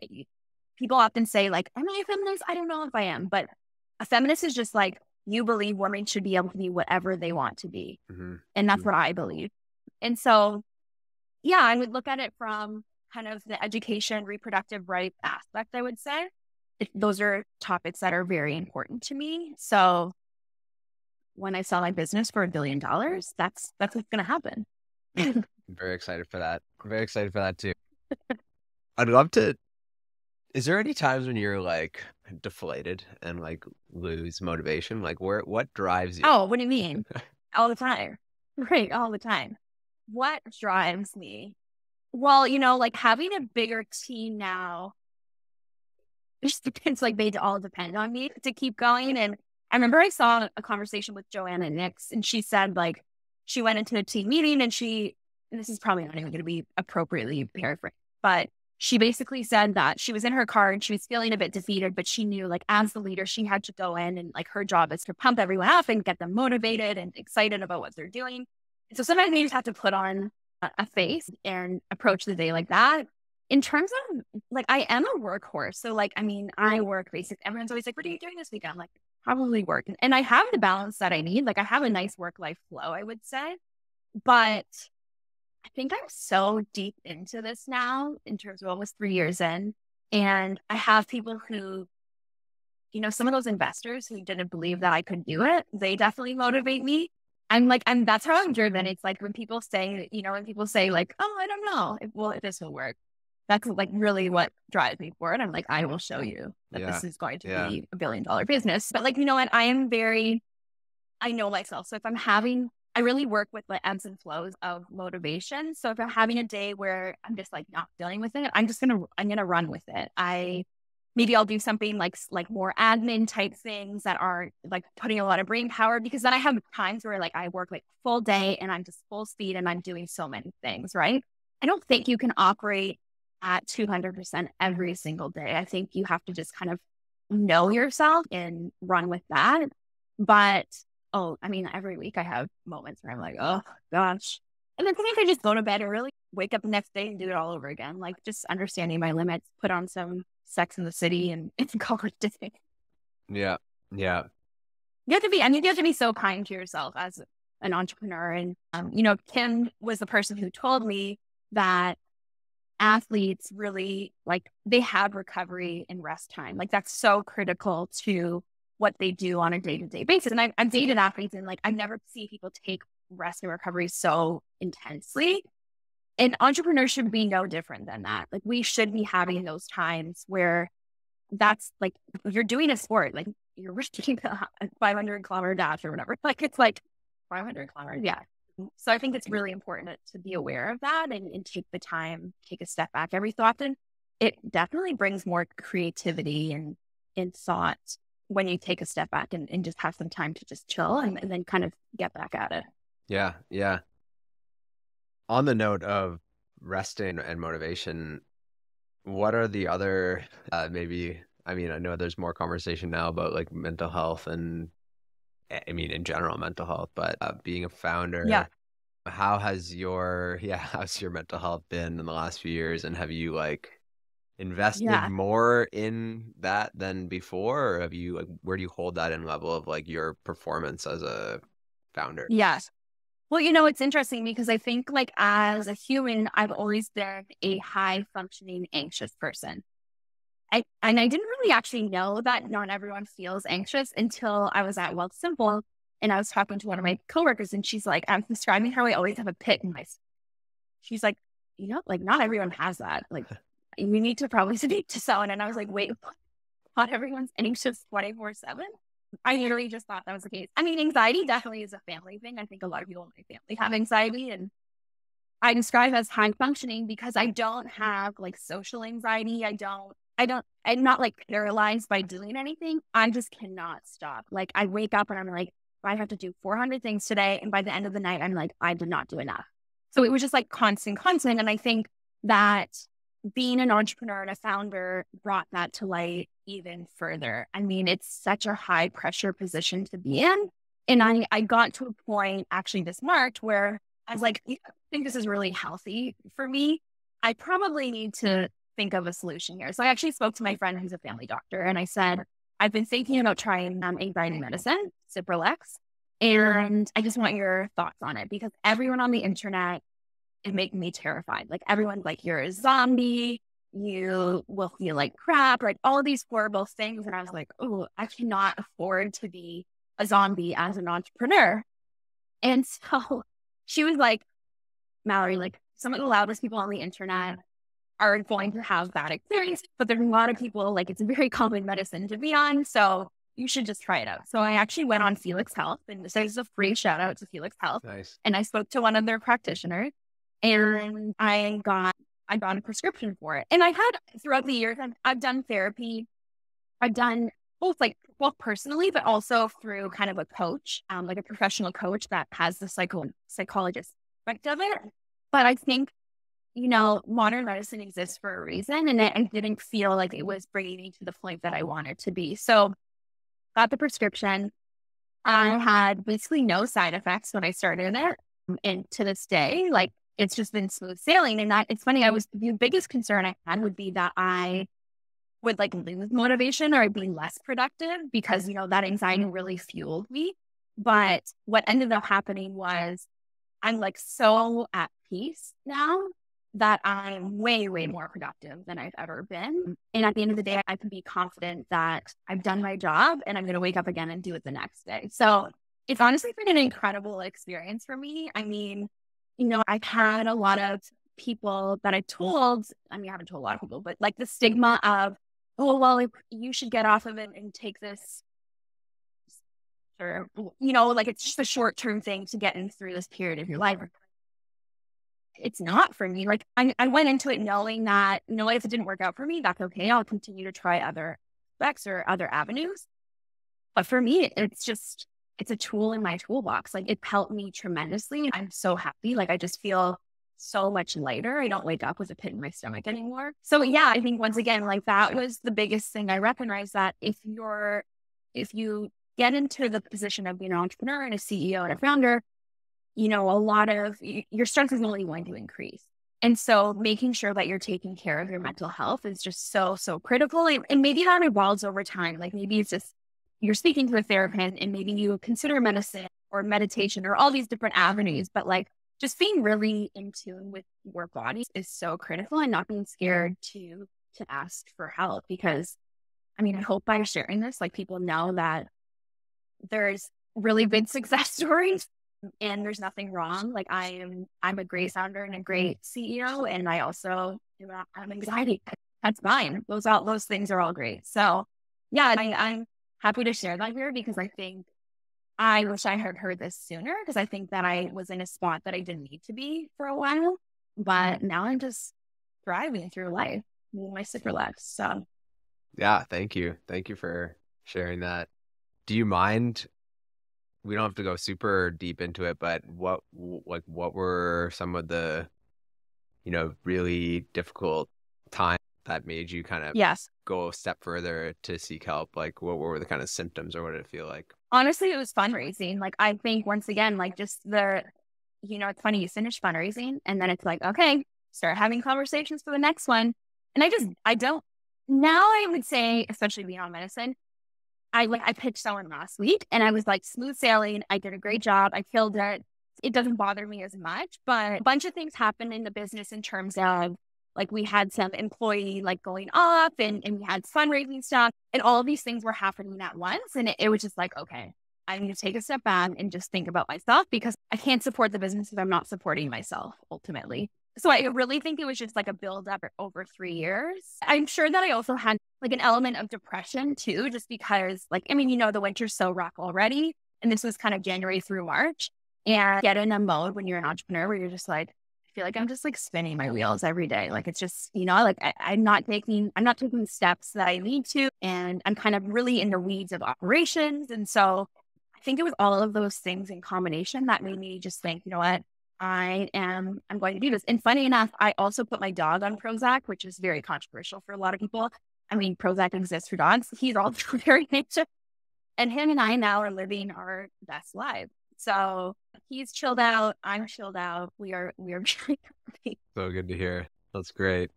people often say like, am I a feminist? I don't know if I am. But a feminist is just like, you believe women should be able to be whatever they want to be. Mm-hmm. And that's mm-hmm. what I believe. And so, yeah, I would look at it from kind of the education, reproductive rights aspect, I would say. It, those are topics that are very important to me. So when I sell my business for a billion dollars, that's that's what's going to happen. I'm very excited for that. I'm very excited for that too. I'd love to. Is there any times when you're like deflated and like lose motivation? Like where, what drives you? Oh, what do you mean? All the time. Right. All the time. What drives me? Well, you know, like having a bigger team now, it's, it's like they all depend on me to keep going. And I remember I saw a conversation with Joanna Nix, and she said like she went into a team meeting and she, and this is probably not even going to be appropriately paraphrased, but she basically said that she was in her car and she was feeling a bit defeated, but she knew like as the leader, she had to go in and like her job is to pump everyone up and get them motivated and excited about what they're doing. And so sometimes you just have to put on a face and approach the day like that. In terms of, like, I am a workhorse. So, like, I mean, I work basically. Everyone's always like, what are you doing this weekend? I'm like, probably work. And I have the balance that I need. Like, I have a nice work-life flow, I would say. But I think I'm so deep into this now in terms of almost three years in. And I have people who, you know, some of those investors who didn't believe that I could do it, they definitely motivate me. I'm like, I'm, that's how I'm driven. It's like when people say, you know, when people say like, oh, I don't know if, well, if this will work. That's like really what drives me forward. I'm like, I will show you that yeah. this is going to yeah. be a billion dollar business. But like, you know what? I am very, I know myself. So if I'm having, I really work with the ebbs and flows of motivation. So if I'm having a day where I'm just like not dealing with it, I'm just going to, I'm going to run with it. I, maybe I'll do something like, like more admin type things that aren't like putting a lot of brain power, because then I have times where like I work like full day and I'm just full speed and I'm doing so many things, right? I don't think you can operate at two hundred percent every single day. I think you have to just kind of know yourself and run with that. But, oh, I mean, every week I have moments where I'm like, oh gosh. And then sometimes I just go to bed and really wake up the next day and do it all over again. Like just understanding my limits, put on some Sex in the City and it's called a day. Yeah. Yeah. you have to be, and you have to be so kind to yourself as an entrepreneur. And, um, you know, Kim was the person who told me that athletes really, like, they have recovery and rest time. Like, that's so critical to what they do on a day-to-day basis. And I've, I've dated athletes, and like, I've never seen people take rest and recovery so intensely. And entrepreneurs should be no different than that. Like, we should be having those times where that's like, you're doing a sport, like you're risking a five hundred kilometer dash or whatever. Like, it's like five hundred kilometers. Yeah. So I think it's really important to be aware of that and, and take the time, take a step back every so often. It definitely brings more creativity and, and thought when you take a step back and, and just have some time to just chill and, and then kind of get back at it. Yeah. Yeah. On the note of resting and motivation, what are the other, uh, maybe, I mean, I know there's more conversation now about like mental health and, I mean, in general, mental health, but uh, being a founder, yeah. how has your, yeah, how's your mental health been in the last few years? And have you like invested yeah. more in that than before? Or have you, like, where do you hold that in level of like your performance as a founder? Yes. Well, you know, it's interesting because I think like as a human, I've always been a high functioning anxious person. I, and I didn't really actually know that not everyone feels anxious until I was at Wealthsimple and I was talking to one of my coworkers, and she's like, I'm describing how I always have a pit in my stomach. She's like, you know, like not everyone has that. Like, you need to probably speak to someone. And I was like, wait, not everyone's anxious twenty-four seven? I literally just thought that was the case. I mean, anxiety definitely is a family thing. I think a lot of people in my family have anxiety, and I describe it as high functioning because I don't have like social anxiety. I don't, I don't, I'm not like paralyzed by doing anything. I just cannot stop. Like, I wake up and I'm like, I have to do four hundred things today. And by the end of the night, I'm like, I did not do enough. So it was just like constant, constant. And I think that being an entrepreneur and a founder brought that to light even further. I mean, it's such a high pressure position to be in. And I, I got to a point actually this March where I was like, I think this is really healthy for me. I probably need to think of a solution here. So I actually spoke to my friend who's a family doctor, and I said, I've been thinking about trying um, anxiety medicine, Cipralex, and I just want your thoughts on it because everyone on the internet is making me terrified. Like, everyone's like, you're a zombie, you will feel like crap, right? All of these horrible things. And I was like, oh, I cannot afford to be a zombie as an entrepreneur. And so she was like, Mallory, like, some of the loudest people on the internet are going to have that experience, but there's a lot of people, like, it's a very common medicine to be on. So you should just try it out. So I actually went on Felix Health, and so this is a free shout out to Felix Health. Nice. And I spoke to one of their practitioners, and I got, I got a prescription for it. And I had throughout the years, I've, I've done therapy. I've done both, like, well, personally, but also through kind of a coach, um, like a professional coach that has the psycho psychologist aspect of it. But I think, you know, modern medicine exists for a reason. And I, I didn't feel like it was bringing me to the point that I wanted to be. So got the prescription. I had basically no side effects when I started it. And to this day, like, it's just been smooth sailing. And that, it's funny, I was, the biggest concern I had would be that I would like lose motivation or I'd be less productive because, you know, that anxiety really fueled me. But what ended up happening was I'm like so at peace now that I'm way, way more productive than I've ever been. And at the end of the day, I can be confident that I've done my job and I'm going to wake up again and do it the next day. So it's honestly been an incredible experience for me. I mean, you know, I've had a lot of people that I told, I mean, I haven't told a lot of people, but like the stigma of, oh, well, if you should get off of it and take this, or, you know, like it's just a short-term thing to get in through this period of your life. It's not for me. Like I, I went into it knowing that, you know, if it didn't work out for me, that's okay. I'll continue to try other aspects or other avenues. But for me, it's just, it's a tool in my toolbox. Like it helped me tremendously. I'm so happy. Like I just feel so much lighter. I don't wake up with a pit in my stomach anymore. So yeah, I think once again, like that was the biggest thing I recognized, that if you're, if you get into the position of being an entrepreneur and a C E O and a founder, you know, a lot of your strength is only going to increase. And so making sure that you're taking care of your mental health is just so, so critical. And maybe that evolves over time. Like maybe it's just you're speaking to a therapist and maybe you consider medicine or meditation or all these different avenues, but like just being really in tune with your body is so critical, and not being scared to, to ask for help. Because I mean, I hope by sharing this, like people know that there's really good success stories and there's nothing wrong. Like I am, I'm a great founder and a great C E O. And I also, I'm anxiety. That's fine. Those all, those things are all great. So yeah, I, I'm happy to share that here, because I think I wish I had heard this sooner, because I think that I was in a spot that I didn't need to be for a while, but now I'm just thriving through life with my Cipralex. So yeah, thank you. Thank you for sharing that. Do you mind, we don't have to go super deep into it, but what, like, what were some of the, you know, really difficult times that made you kind of yes. go a step further to seek help? Like what, what were the kind of symptoms, or what did it feel like? Honestly, it was fundraising. Like I think once again, like just the, you know, it's funny, you finish fundraising and then it's like, okay, start having conversations for the next one. And I just, I don't, now I would say, especially being on medicine, I like, I pitched someone last week and I was like smooth sailing. I did a great job. I killed it. It doesn't bother me as much, but a bunch of things happened in the business in terms of like we had some employee like going up and, and we had fundraising stuff and all of these things were happening at once. And it, it was just like, okay, I'm going to take a step back and just think about myself, because I can't support the business if I'm not supporting myself ultimately. So I really think it was just like a build up over three years. I'm sure that I also had like an element of depression too, just because like, I mean, you know, the winter's so rough already. And this was kind of January through March, and get in a mode when you're an entrepreneur where you're just like, feel like I'm just like spinning my wheels every day. Like it's just, you know, like I, I'm not taking, I'm not taking steps that I need to. And I'm kind of really in the weeds of operations. And so I think it was all of those things in combination that made me just think, you know what, I am, I'm going to do this. And funny enough, I also put my dog on Prozac, which is very controversial for a lot of people. I mean, Prozac exists for dogs. He's all very nature. And him and I now are living our best lives. So he's chilled out. I'm chilled out. We are, we are very happy. So good to hear. That's great.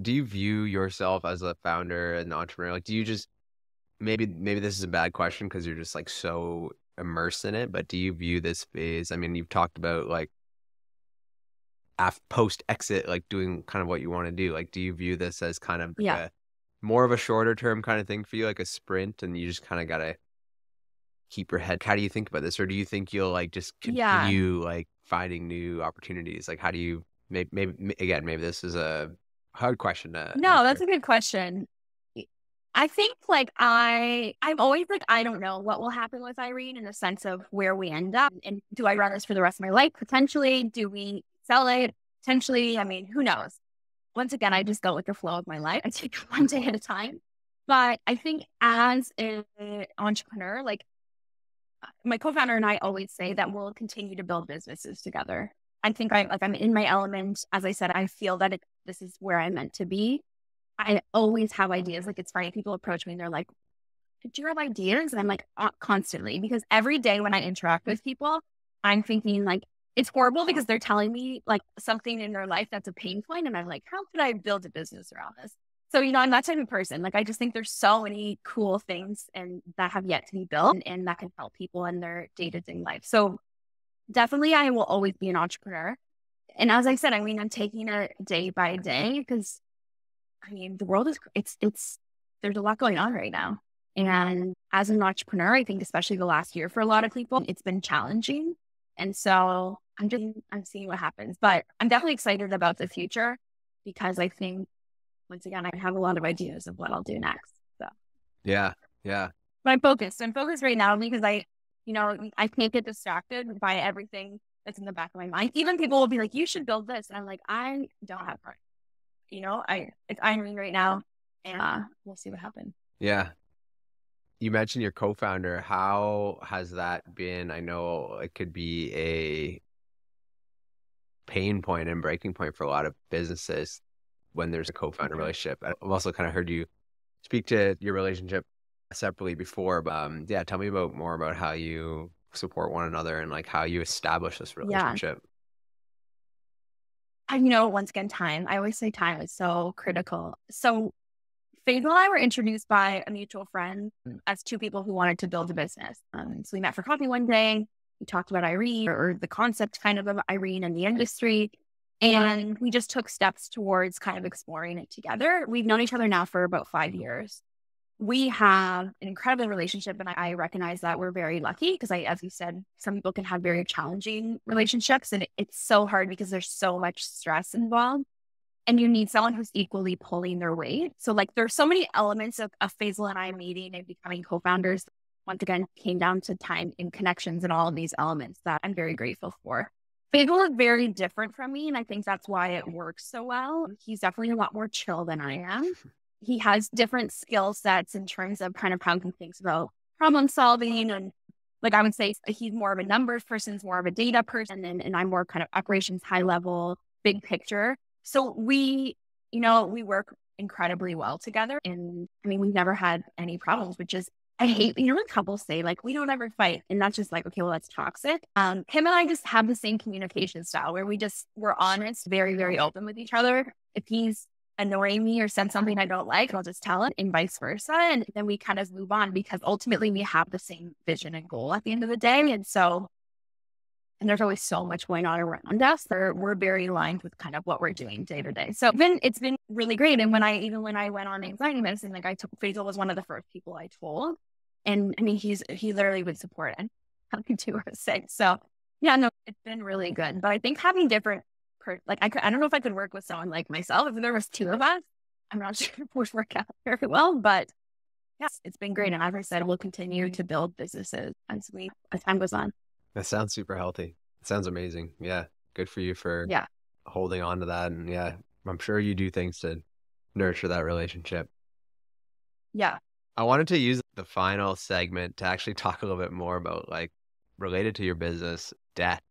Do you view yourself as a founder and entrepreneur? Like, do you just, maybe, maybe this is a bad question because you're just like so immersed in it, but do you view this phase? I mean, you've talked about like after post exit, like doing kind of what you want to do. Like, do you view this as kind of like yeah. a, more of a shorter term kind of thing for you, like a sprint, and you just kind of got to keep your head? How do you think about this? Or do you think you'll like just continue yeah. like finding new opportunities? Like how do you, maybe, maybe again, maybe this is a hard question to no answer. That's a good question. I think like I I'm always like, I don't know what will happen with Irene in the sense of where we end up, and do I run this for the rest of my life? Potentially. Do we sell it? Potentially. I mean, who knows? Once again, I just go with the flow of my life. I take one day at a time. But I think as an entrepreneur, like my co-founder and I always say that we'll continue to build businesses together. I think I, like, I'm in my element. As I said, I feel that it, this is where I'm meant to be. I always have ideas. Like it's funny, people approach me and they're like, do you have ideas? And I'm like, oh, constantly, because every day when I interact with people, I'm thinking like, it's horrible because they're telling me like something in their life that's a pain point. And I'm like, how could I build a business around this? So, you know, I'm that type of person. Like, I just think there's so many cool things and that have yet to be built and, and that can help people in their day-to-day life. So definitely I will always be an entrepreneur. And as I said, I mean, I'm taking it day by day because, I mean, the world is, it's, it's, there's a lot going on right now. And as an entrepreneur, I think, especially the last year for a lot of people, it's been challenging. And so I'm just, I'm seeing what happens, but I'm definitely excited about the future because I think, once again, I have a lot of ideas of what I'll do next. So yeah, yeah. But I'm focused. I'm focused right now because I, you know, I can't get distracted by everything that's in the back of my mind. Even people will be like, you should build this. And I'm like, I don't have time. You know, I it's Irene right now and uh, we'll see what happens. Yeah. You mentioned your co-founder. How has that been? I know it could be a pain point and breaking point for a lot of businesses when there's a co-founder relationship. I've also kind of heard you speak to your relationship separately before, but um, yeah, tell me about more about how you support one another and like how you establish this relationship. Yeah. I, you know, once again, time, I always say time is so critical. So Faisal and I were introduced by a mutual friend as two people who wanted to build a business. Um, so we met for coffee one day. We talked about Irene or the concept kind of of Irene and the industry. And we just took steps towards kind of exploring it together. We've known each other now for about five years. We have an incredible relationship, and I recognize that we're very lucky because, I, as you said, some people can have very challenging relationships, and it's so hard because there's so much stress involved, and you need someone who's equally pulling their weight. So, like, there's so many elements of, of Faisal and I meeting and becoming co-founders. Once again, came down to time and connections and all of these elements that I'm very grateful for. Faisal is very different from me, and I think that's why it works so well. He's definitely a lot more chill than I am. He has different skill sets in terms of kind of how he thinks about problem solving. And like I would say, he's more of a numbers person, more of a data person, and, and I'm more kind of operations, high level, big picture. So we, you know, we work incredibly well together. And I mean, we've never had any problems, which is, I hate, you know, when couples say like, we don't ever fight. And that's just like, okay, well, that's toxic. Um, him and I just have the same communication style where we just, we're honest, very, very open with each other. If he's annoying me or send something I don't like, I'll just tell it, and vice versa. And then we kind of move on because ultimately we have the same vision and goal at the end of the day. And so, and there's always so much going on around us. We're very aligned with kind of what we're doing day to day. So it's been, it's been really great. And when I, even when I went on anxiety medicine, like I took, Faisal was one of the first people I told. And I mean, he's, he literally would support it. How can two or six? So yeah, no, it's been really good. But I think having different Like I, could, I don't know if I could work with someone like myself. If there was two of us, I'm not sure it would work out very well. But yeah, it's been great. And as I said, we'll continue to build businesses as we as time goes on. That sounds super healthy. It sounds amazing. Yeah, good for you for yeah holding on to that. And yeah, I'm sure you do things to nurture that relationship. Yeah, I wanted to use the final segment to actually talk a little bit more about, like, related to your business, death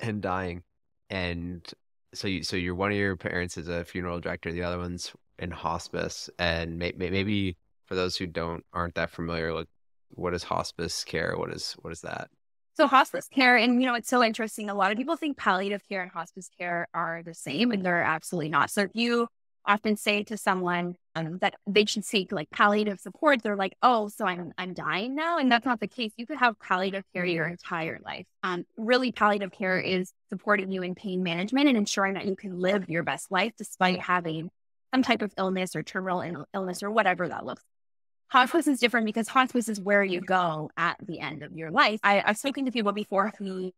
and dying. And so you, so you're one of your parents is a funeral director, the other one's in hospice. And may, may, maybe for those who don't, aren't that familiar, like, what is hospice care? What is, what is that? So hospice care, and you know, it's so interesting. A lot of people think palliative care and hospice care are the same, and they're absolutely not. So if you often say to someone um, that they should seek like palliative support, they're like, oh, so I'm, I'm dying now. And that's not the case. You could have palliative care your entire life. Um, really, palliative care is supporting you in pain management and ensuring that you can live your best life despite having some type of illness or terminal Ill- illness or whatever that looks like. Hospice is different because hospice is where you go at the end of your life. I, I've spoken to people before who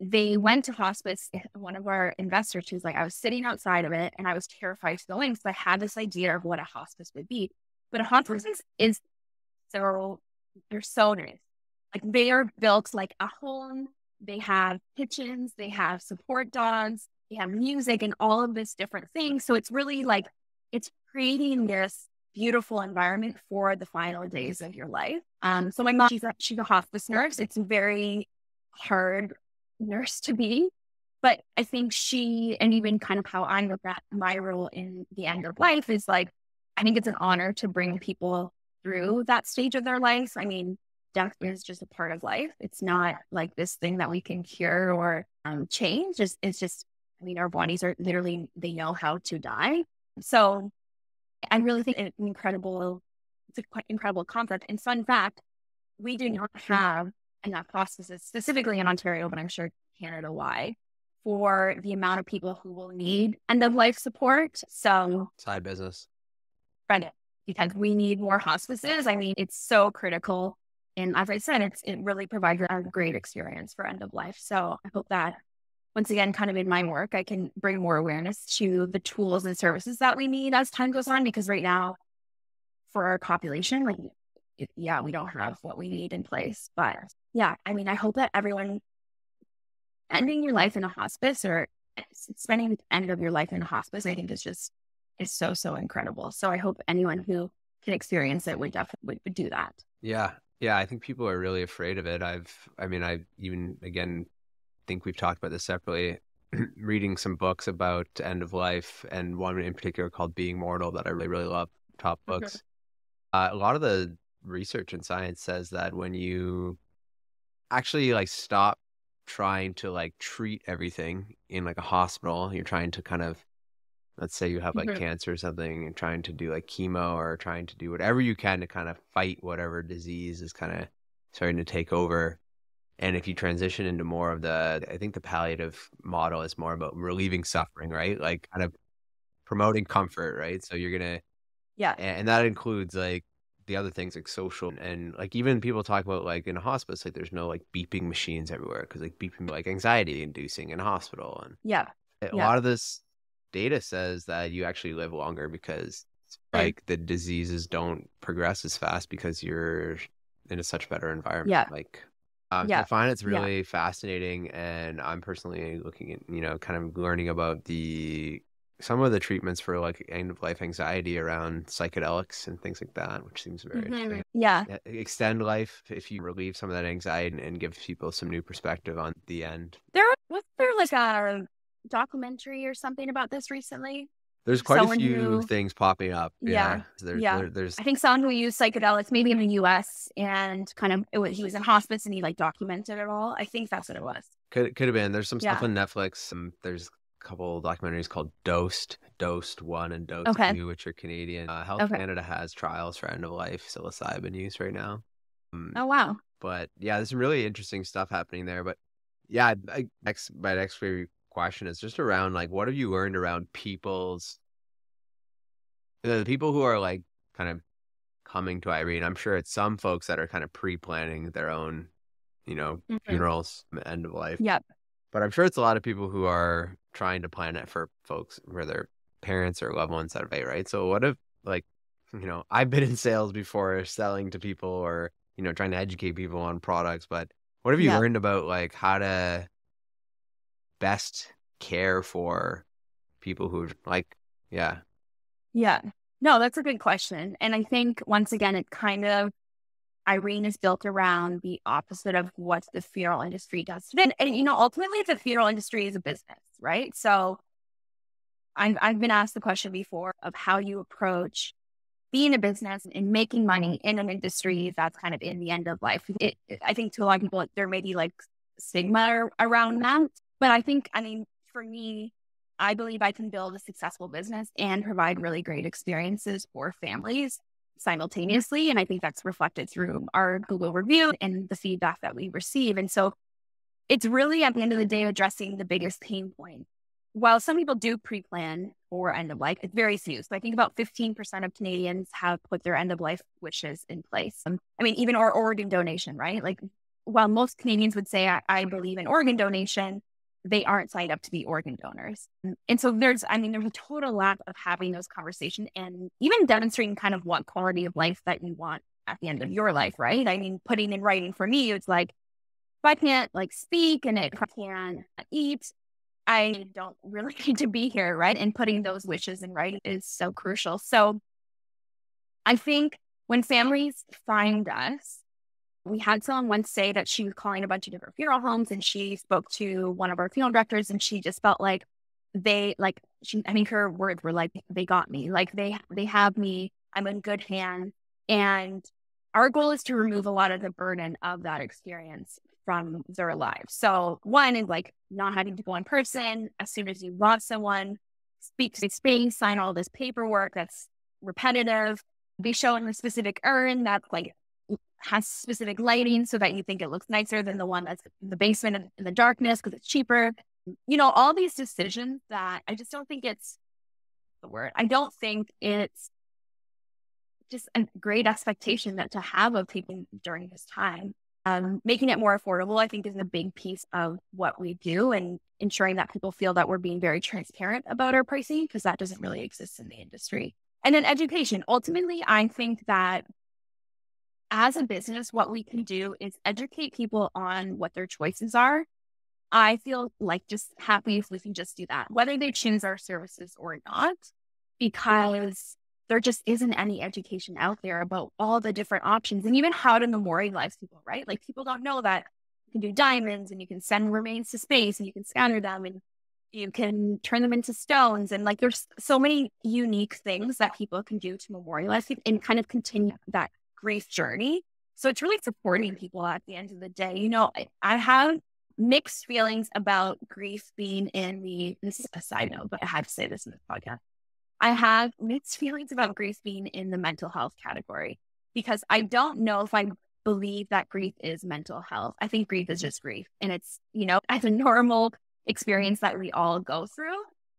they went to hospice. One of our investors, she was like, I was sitting outside of it and I was terrified to go in because I had this idea of what a hospice would be. But a hospice is, is so, they're so nice. Like, they are built like a home. They have kitchens, they have support dogs, they have music and all of this different things. So it's really like, it's creating this beautiful environment for the final days of your life. Um, so my mom, she's a, she's a hospice nurse. It's very hard nurse to be, but I think she, and even kind of how I look at my role in the end of life is like, I think it's an honor to bring people through that stage of their life. I mean, death is just a part of life. It's not like this thing that we can cure or um, change. It's, it's just, I mean, our bodies are literally, they know how to die. So I really think it's an incredible, it's an incredible concept. And fun fact, we do not have enough hospices, specifically in Ontario, but I'm sure Canada-wide, for the amount of people who will need end-of-life support. So side business. Right. Because we need more hospices. I mean, it's so critical. And as I said, it's, it really provides a great experience for end of life. So I hope that, once again, kind of in my work, I can bring more awareness to the tools and services that we need as time goes on. Because right now, for our population, like, it, yeah, we don't have what we need in place. But yeah, I mean, I hope that everyone ending your life in a hospice or spending the end of your life in a hospice, I think is just, is so, so incredible. So I hope anyone who can experience it would definitely would, would do that. Yeah. Yeah, I think people are really afraid of it. I've, I mean, I even, again, think we've talked about this separately, reading some books about end of life, and one in particular called Being Mortal that I really, really love, top books. Uh, a lot of the research and science says that when you actually like stop trying to like treat everything in like a hospital, you're trying to kind of Let's say you have like mm-hmm. cancer or something and trying to do like chemo or trying to do whatever you can to kind of fight whatever disease is kind of starting to take over. And if you transition into more of the, I think the palliative model is more about relieving suffering, right? Like kind of promoting comfort, right? So you're going to, yeah. And that includes like the other things like social and like even people talk about like in a hospice, like there's no like beeping machines everywhere because like beeping like anxiety inducing in a hospital. And yeah, a yeah. lot of this data says that you actually live longer because right. like the diseases don't progress as fast because you're in a such better environment. Yeah. Like um, yeah. I find it's really yeah. fascinating. And I'm personally looking at, you know, kind of learning about the some of the treatments for like end of life anxiety around psychedelics and things like that, which seems very mm-hmm. interesting. Yeah. Extend life if you relieve some of that anxiety and, and give people some new perspective on the end. There was there like a documentary or something about this recently? There's quite someone a few who, things popping up. Yeah. yeah. So there's, yeah. There, there's... I think someone who used psychedelics, maybe in the U S and kind of, it was, he was in hospice and he like documented it all. I think that's what it was. Could could have been. There's some yeah. stuff on Netflix. Um, there's a couple documentaries called Dosed, Dosed one and Dosed okay. two, which are Canadian. Uh, Health okay. Canada has trials for end-of-life psilocybin use right now. Um, oh, wow. But yeah, there's some really interesting stuff happening there. But yeah, I, next, my next favorite question is just around like what have you learned around people's the people who are like kind of coming to Irene. I'm sure it's some folks that are kind of pre-planning their own, you know, mm-hmm. funerals, end of life. Yep. But I'm sure it's a lot of people who are trying to plan it for folks for their parents or loved ones that way, right? So what if like, you know, I've been in sales before, selling to people or, you know, trying to educate people on products, but what have you yep. learned about like how to best care for people who like yeah yeah no that's a good question. And I think once again it kind of Irene is built around the opposite of what the funeral industry does today. And, and you know ultimately the funeral industry is a business, right? So I've, I've been asked the question before of how you approach being a business and making money in an industry that's kind of in the end of life. It, I think to a lot of people there may be like stigma around that. But I think, I mean, for me, I believe I can build a successful business and provide really great experiences for families simultaneously. And I think that's reflected through our Google review and the feedback that we receive. And so it's really, at the end of the day, addressing the biggest pain point. While some people do pre-plan for end of life, it varies few. So I think about fifteen percent of Canadians have put their end of life wishes in place. Um, I mean, even our organ donation, right? Like, while most Canadians would say, I, I believe in organ donation, they aren't signed up to be organ donors. And so there's, I mean, there's a total lack of having those conversations and even demonstrating kind of what quality of life that you want at the end of your life, right? I mean, putting in writing for me, it's like, if I can't like speak and if I can't eat, I don't really need to be here, right? And putting those wishes in writing is so crucial. So I think when families find us, we had someone once say that she was calling a bunch of different funeral homes and she spoke to one of our funeral directors and she just felt like they, like, she, I mean, her words were like, they got me, like they, they have me, I'm in good hands. And our goal is to remove a lot of the burden of that experience from their lives. So one is like not having to go in person. As soon as you lost someone, speak to space, sign all this paperwork that's repetitive, be showing a specific urn that's like, has specific lighting so that you think it looks nicer than the one that's in the basement in the darkness because it's cheaper. You know, all these decisions that I just don't think it's the word. I don't think it's just a great expectation that to have of people during this time. Um, making it more affordable, I think, is a big piece of what we do and ensuring that people feel that we're being very transparent about our pricing because that doesn't really exist in the industry. And then education. Ultimately, I think that as a business, what we can do is educate people on what their choices are. I feel like just happy if we can just do that, whether they choose our services or not, because there just isn't any education out there about all the different options and even how to memorialize people, right? Like people don't know that you can do diamonds and you can send remains to space and you can scatter them and you can turn them into stones. And like there's so many unique things that people can do to memorialize people and kind of continue that grief journey. So it's really supporting people at the end of the day. You know, I, I have mixed feelings about grief being in the, this is a side note, but I had to say this in this podcast. I have mixed feelings about grief being in the mental health category because I don't know if I believe that grief is mental health. I think grief is just grief. And it's, you know, it's a normal experience that we all go through.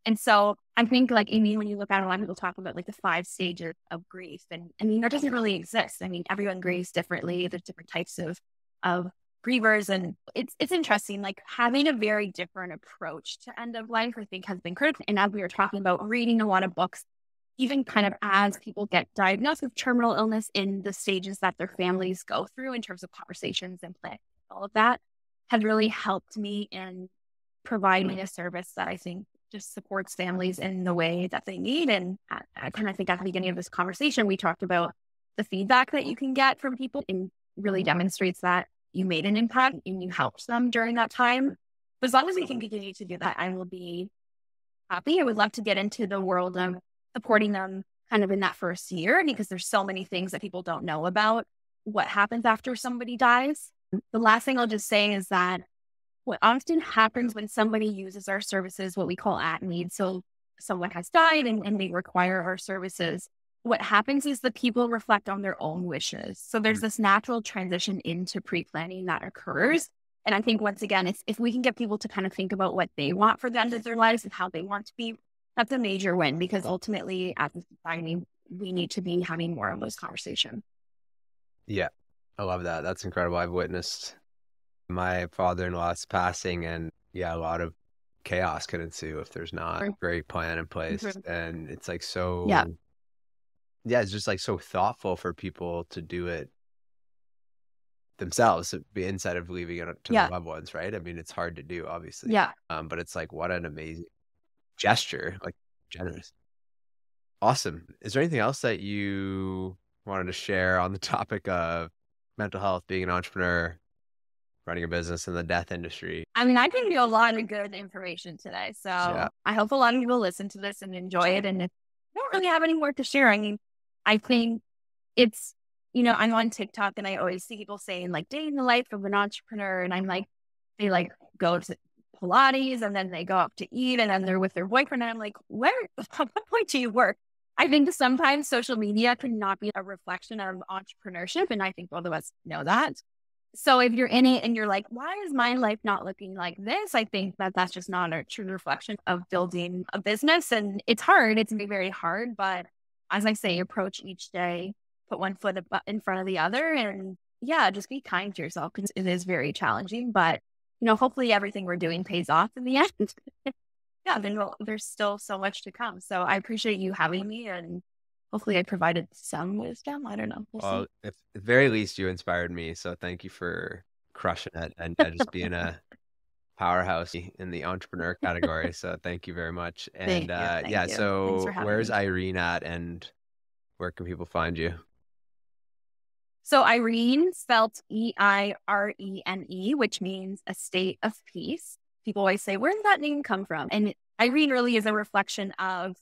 And so I think like, I mean, when you look at a lot of people talk about like the five stages of grief, and I mean, that doesn't really exist. I mean, everyone grieves differently. There's different types of, of grievers. And it's, it's interesting, like having a very different approach to end of life, I think has been critical. And as we were talking about reading a lot of books, even kind of as people get diagnosed with terminal illness in the stages that their families go through in terms of conversations and planning, all of that has really helped me in providing a service that I think just supports families in the way that they need. And I, I kind of think at the beginning of this conversation, we talked about the feedback that you can get from people and really demonstrates that you made an impact and you helped them during that time. But as long as we can continue to do that, I will be happy. I would love to get into the world of supporting them kind of in that first year because there's so many things that people don't know about what happens after somebody dies. The last thing I'll just say is that what often happens when somebody uses our services, what we call at need. So someone has died and, and they require our services. What happens is the people reflect on their own wishes. So there's this natural transition into pre-planning that occurs. And I think once again, it's, if we can get people to kind of think about what they want for the end of their lives and how they want to be, that's a major win because ultimately as a society, we need to be having more of those conversations. Yeah, I love that. That's incredible. I've witnessed my father-in-law's passing, and yeah, a lot of chaos could ensue if there's not a great plan in place. Mm-hmm. And it's like so, yeah. yeah, it's just like so thoughtful for people to do it themselves instead of leaving it to yeah. their loved ones, right? I mean, it's hard to do, obviously. Yeah. Um, but it's like, what an amazing gesture, like generous. Awesome. Is there anything else that you wanted to share on the topic of mental health, being an entrepreneur, running a business in the death industry? I mean, I can do a lot of good information today. So yeah. I hope a lot of people listen to this and enjoy it. And if I don't really have any more to share, I mean, I think it's, you know, I'm on TikTok and I always see people saying like day in the life of an entrepreneur. And I'm like, they like go to Pilates and then they go up to eat and then they're with their boyfriend. And I'm like, where, at what point do you work? I think sometimes social media cannot be a reflection of entrepreneurship. And I think both of us know that. So if you're in it and you're like, why is my life not looking like this? I think that that's just not a true reflection of building a business. And it's hard. It's very hard. But as I say, approach each day, put one foot in front of the other. And yeah, just be kind to yourself because it is very challenging. But, you know, hopefully everything we're doing pays off in the end. yeah, then we'll, there's still so much to come. So I appreciate you having me. And hopefully I provided some wisdom. I don't know. We'll, well if, at the very least, you inspired me. So thank you for crushing it and just being a powerhouse in the entrepreneur category. So thank you very much. And thank you, uh, thank yeah, you. So where's me. Irene at and where can people find you? So Irene spelled E I R E N E, which means a state of peace. People always say, where did that name come from? And Irene really is a reflection of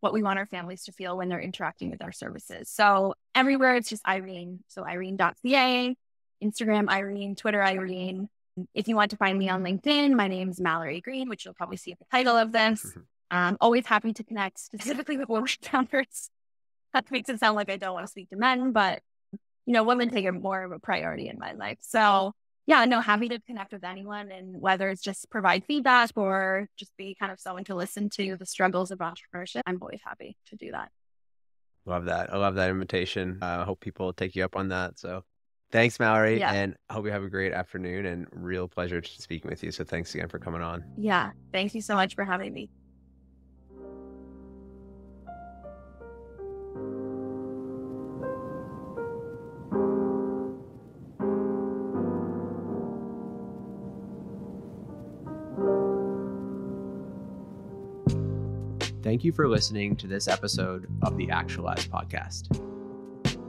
what we want our families to feel when they're interacting with our services. So everywhere it's just Irene. So Irene dot C A, Instagram Irene, Twitter Irene. If you want to find me on LinkedIn, my name's Mallory Greene, which you'll probably see in the title of this. I'm always happy to connect specifically with women founders. That makes it sound like I don't want to speak to men, but you know, women take a more of a priority in my life. So yeah, no, happy to connect with anyone, and whether it's just provide feedback or just be kind of someone to listen to the struggles of entrepreneurship, I'm always happy to do that. Love that. I love that invitation. I uh, hope people take you up on that. So thanks, Mallory. Yeah. And I hope you have a great afternoon and real pleasure speaking with you. So thanks again for coming on. Yeah. Thank you so much for having me. Thank you for listening to this episode of the Actualize podcast.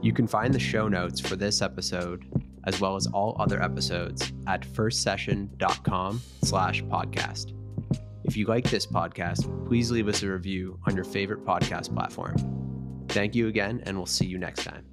You can find the show notes for this episode, as well as all other episodes, at first session dot com slash podcast. If you like this podcast, please leave us a review on your favorite podcast platform. Thank you again, and we'll see you next time.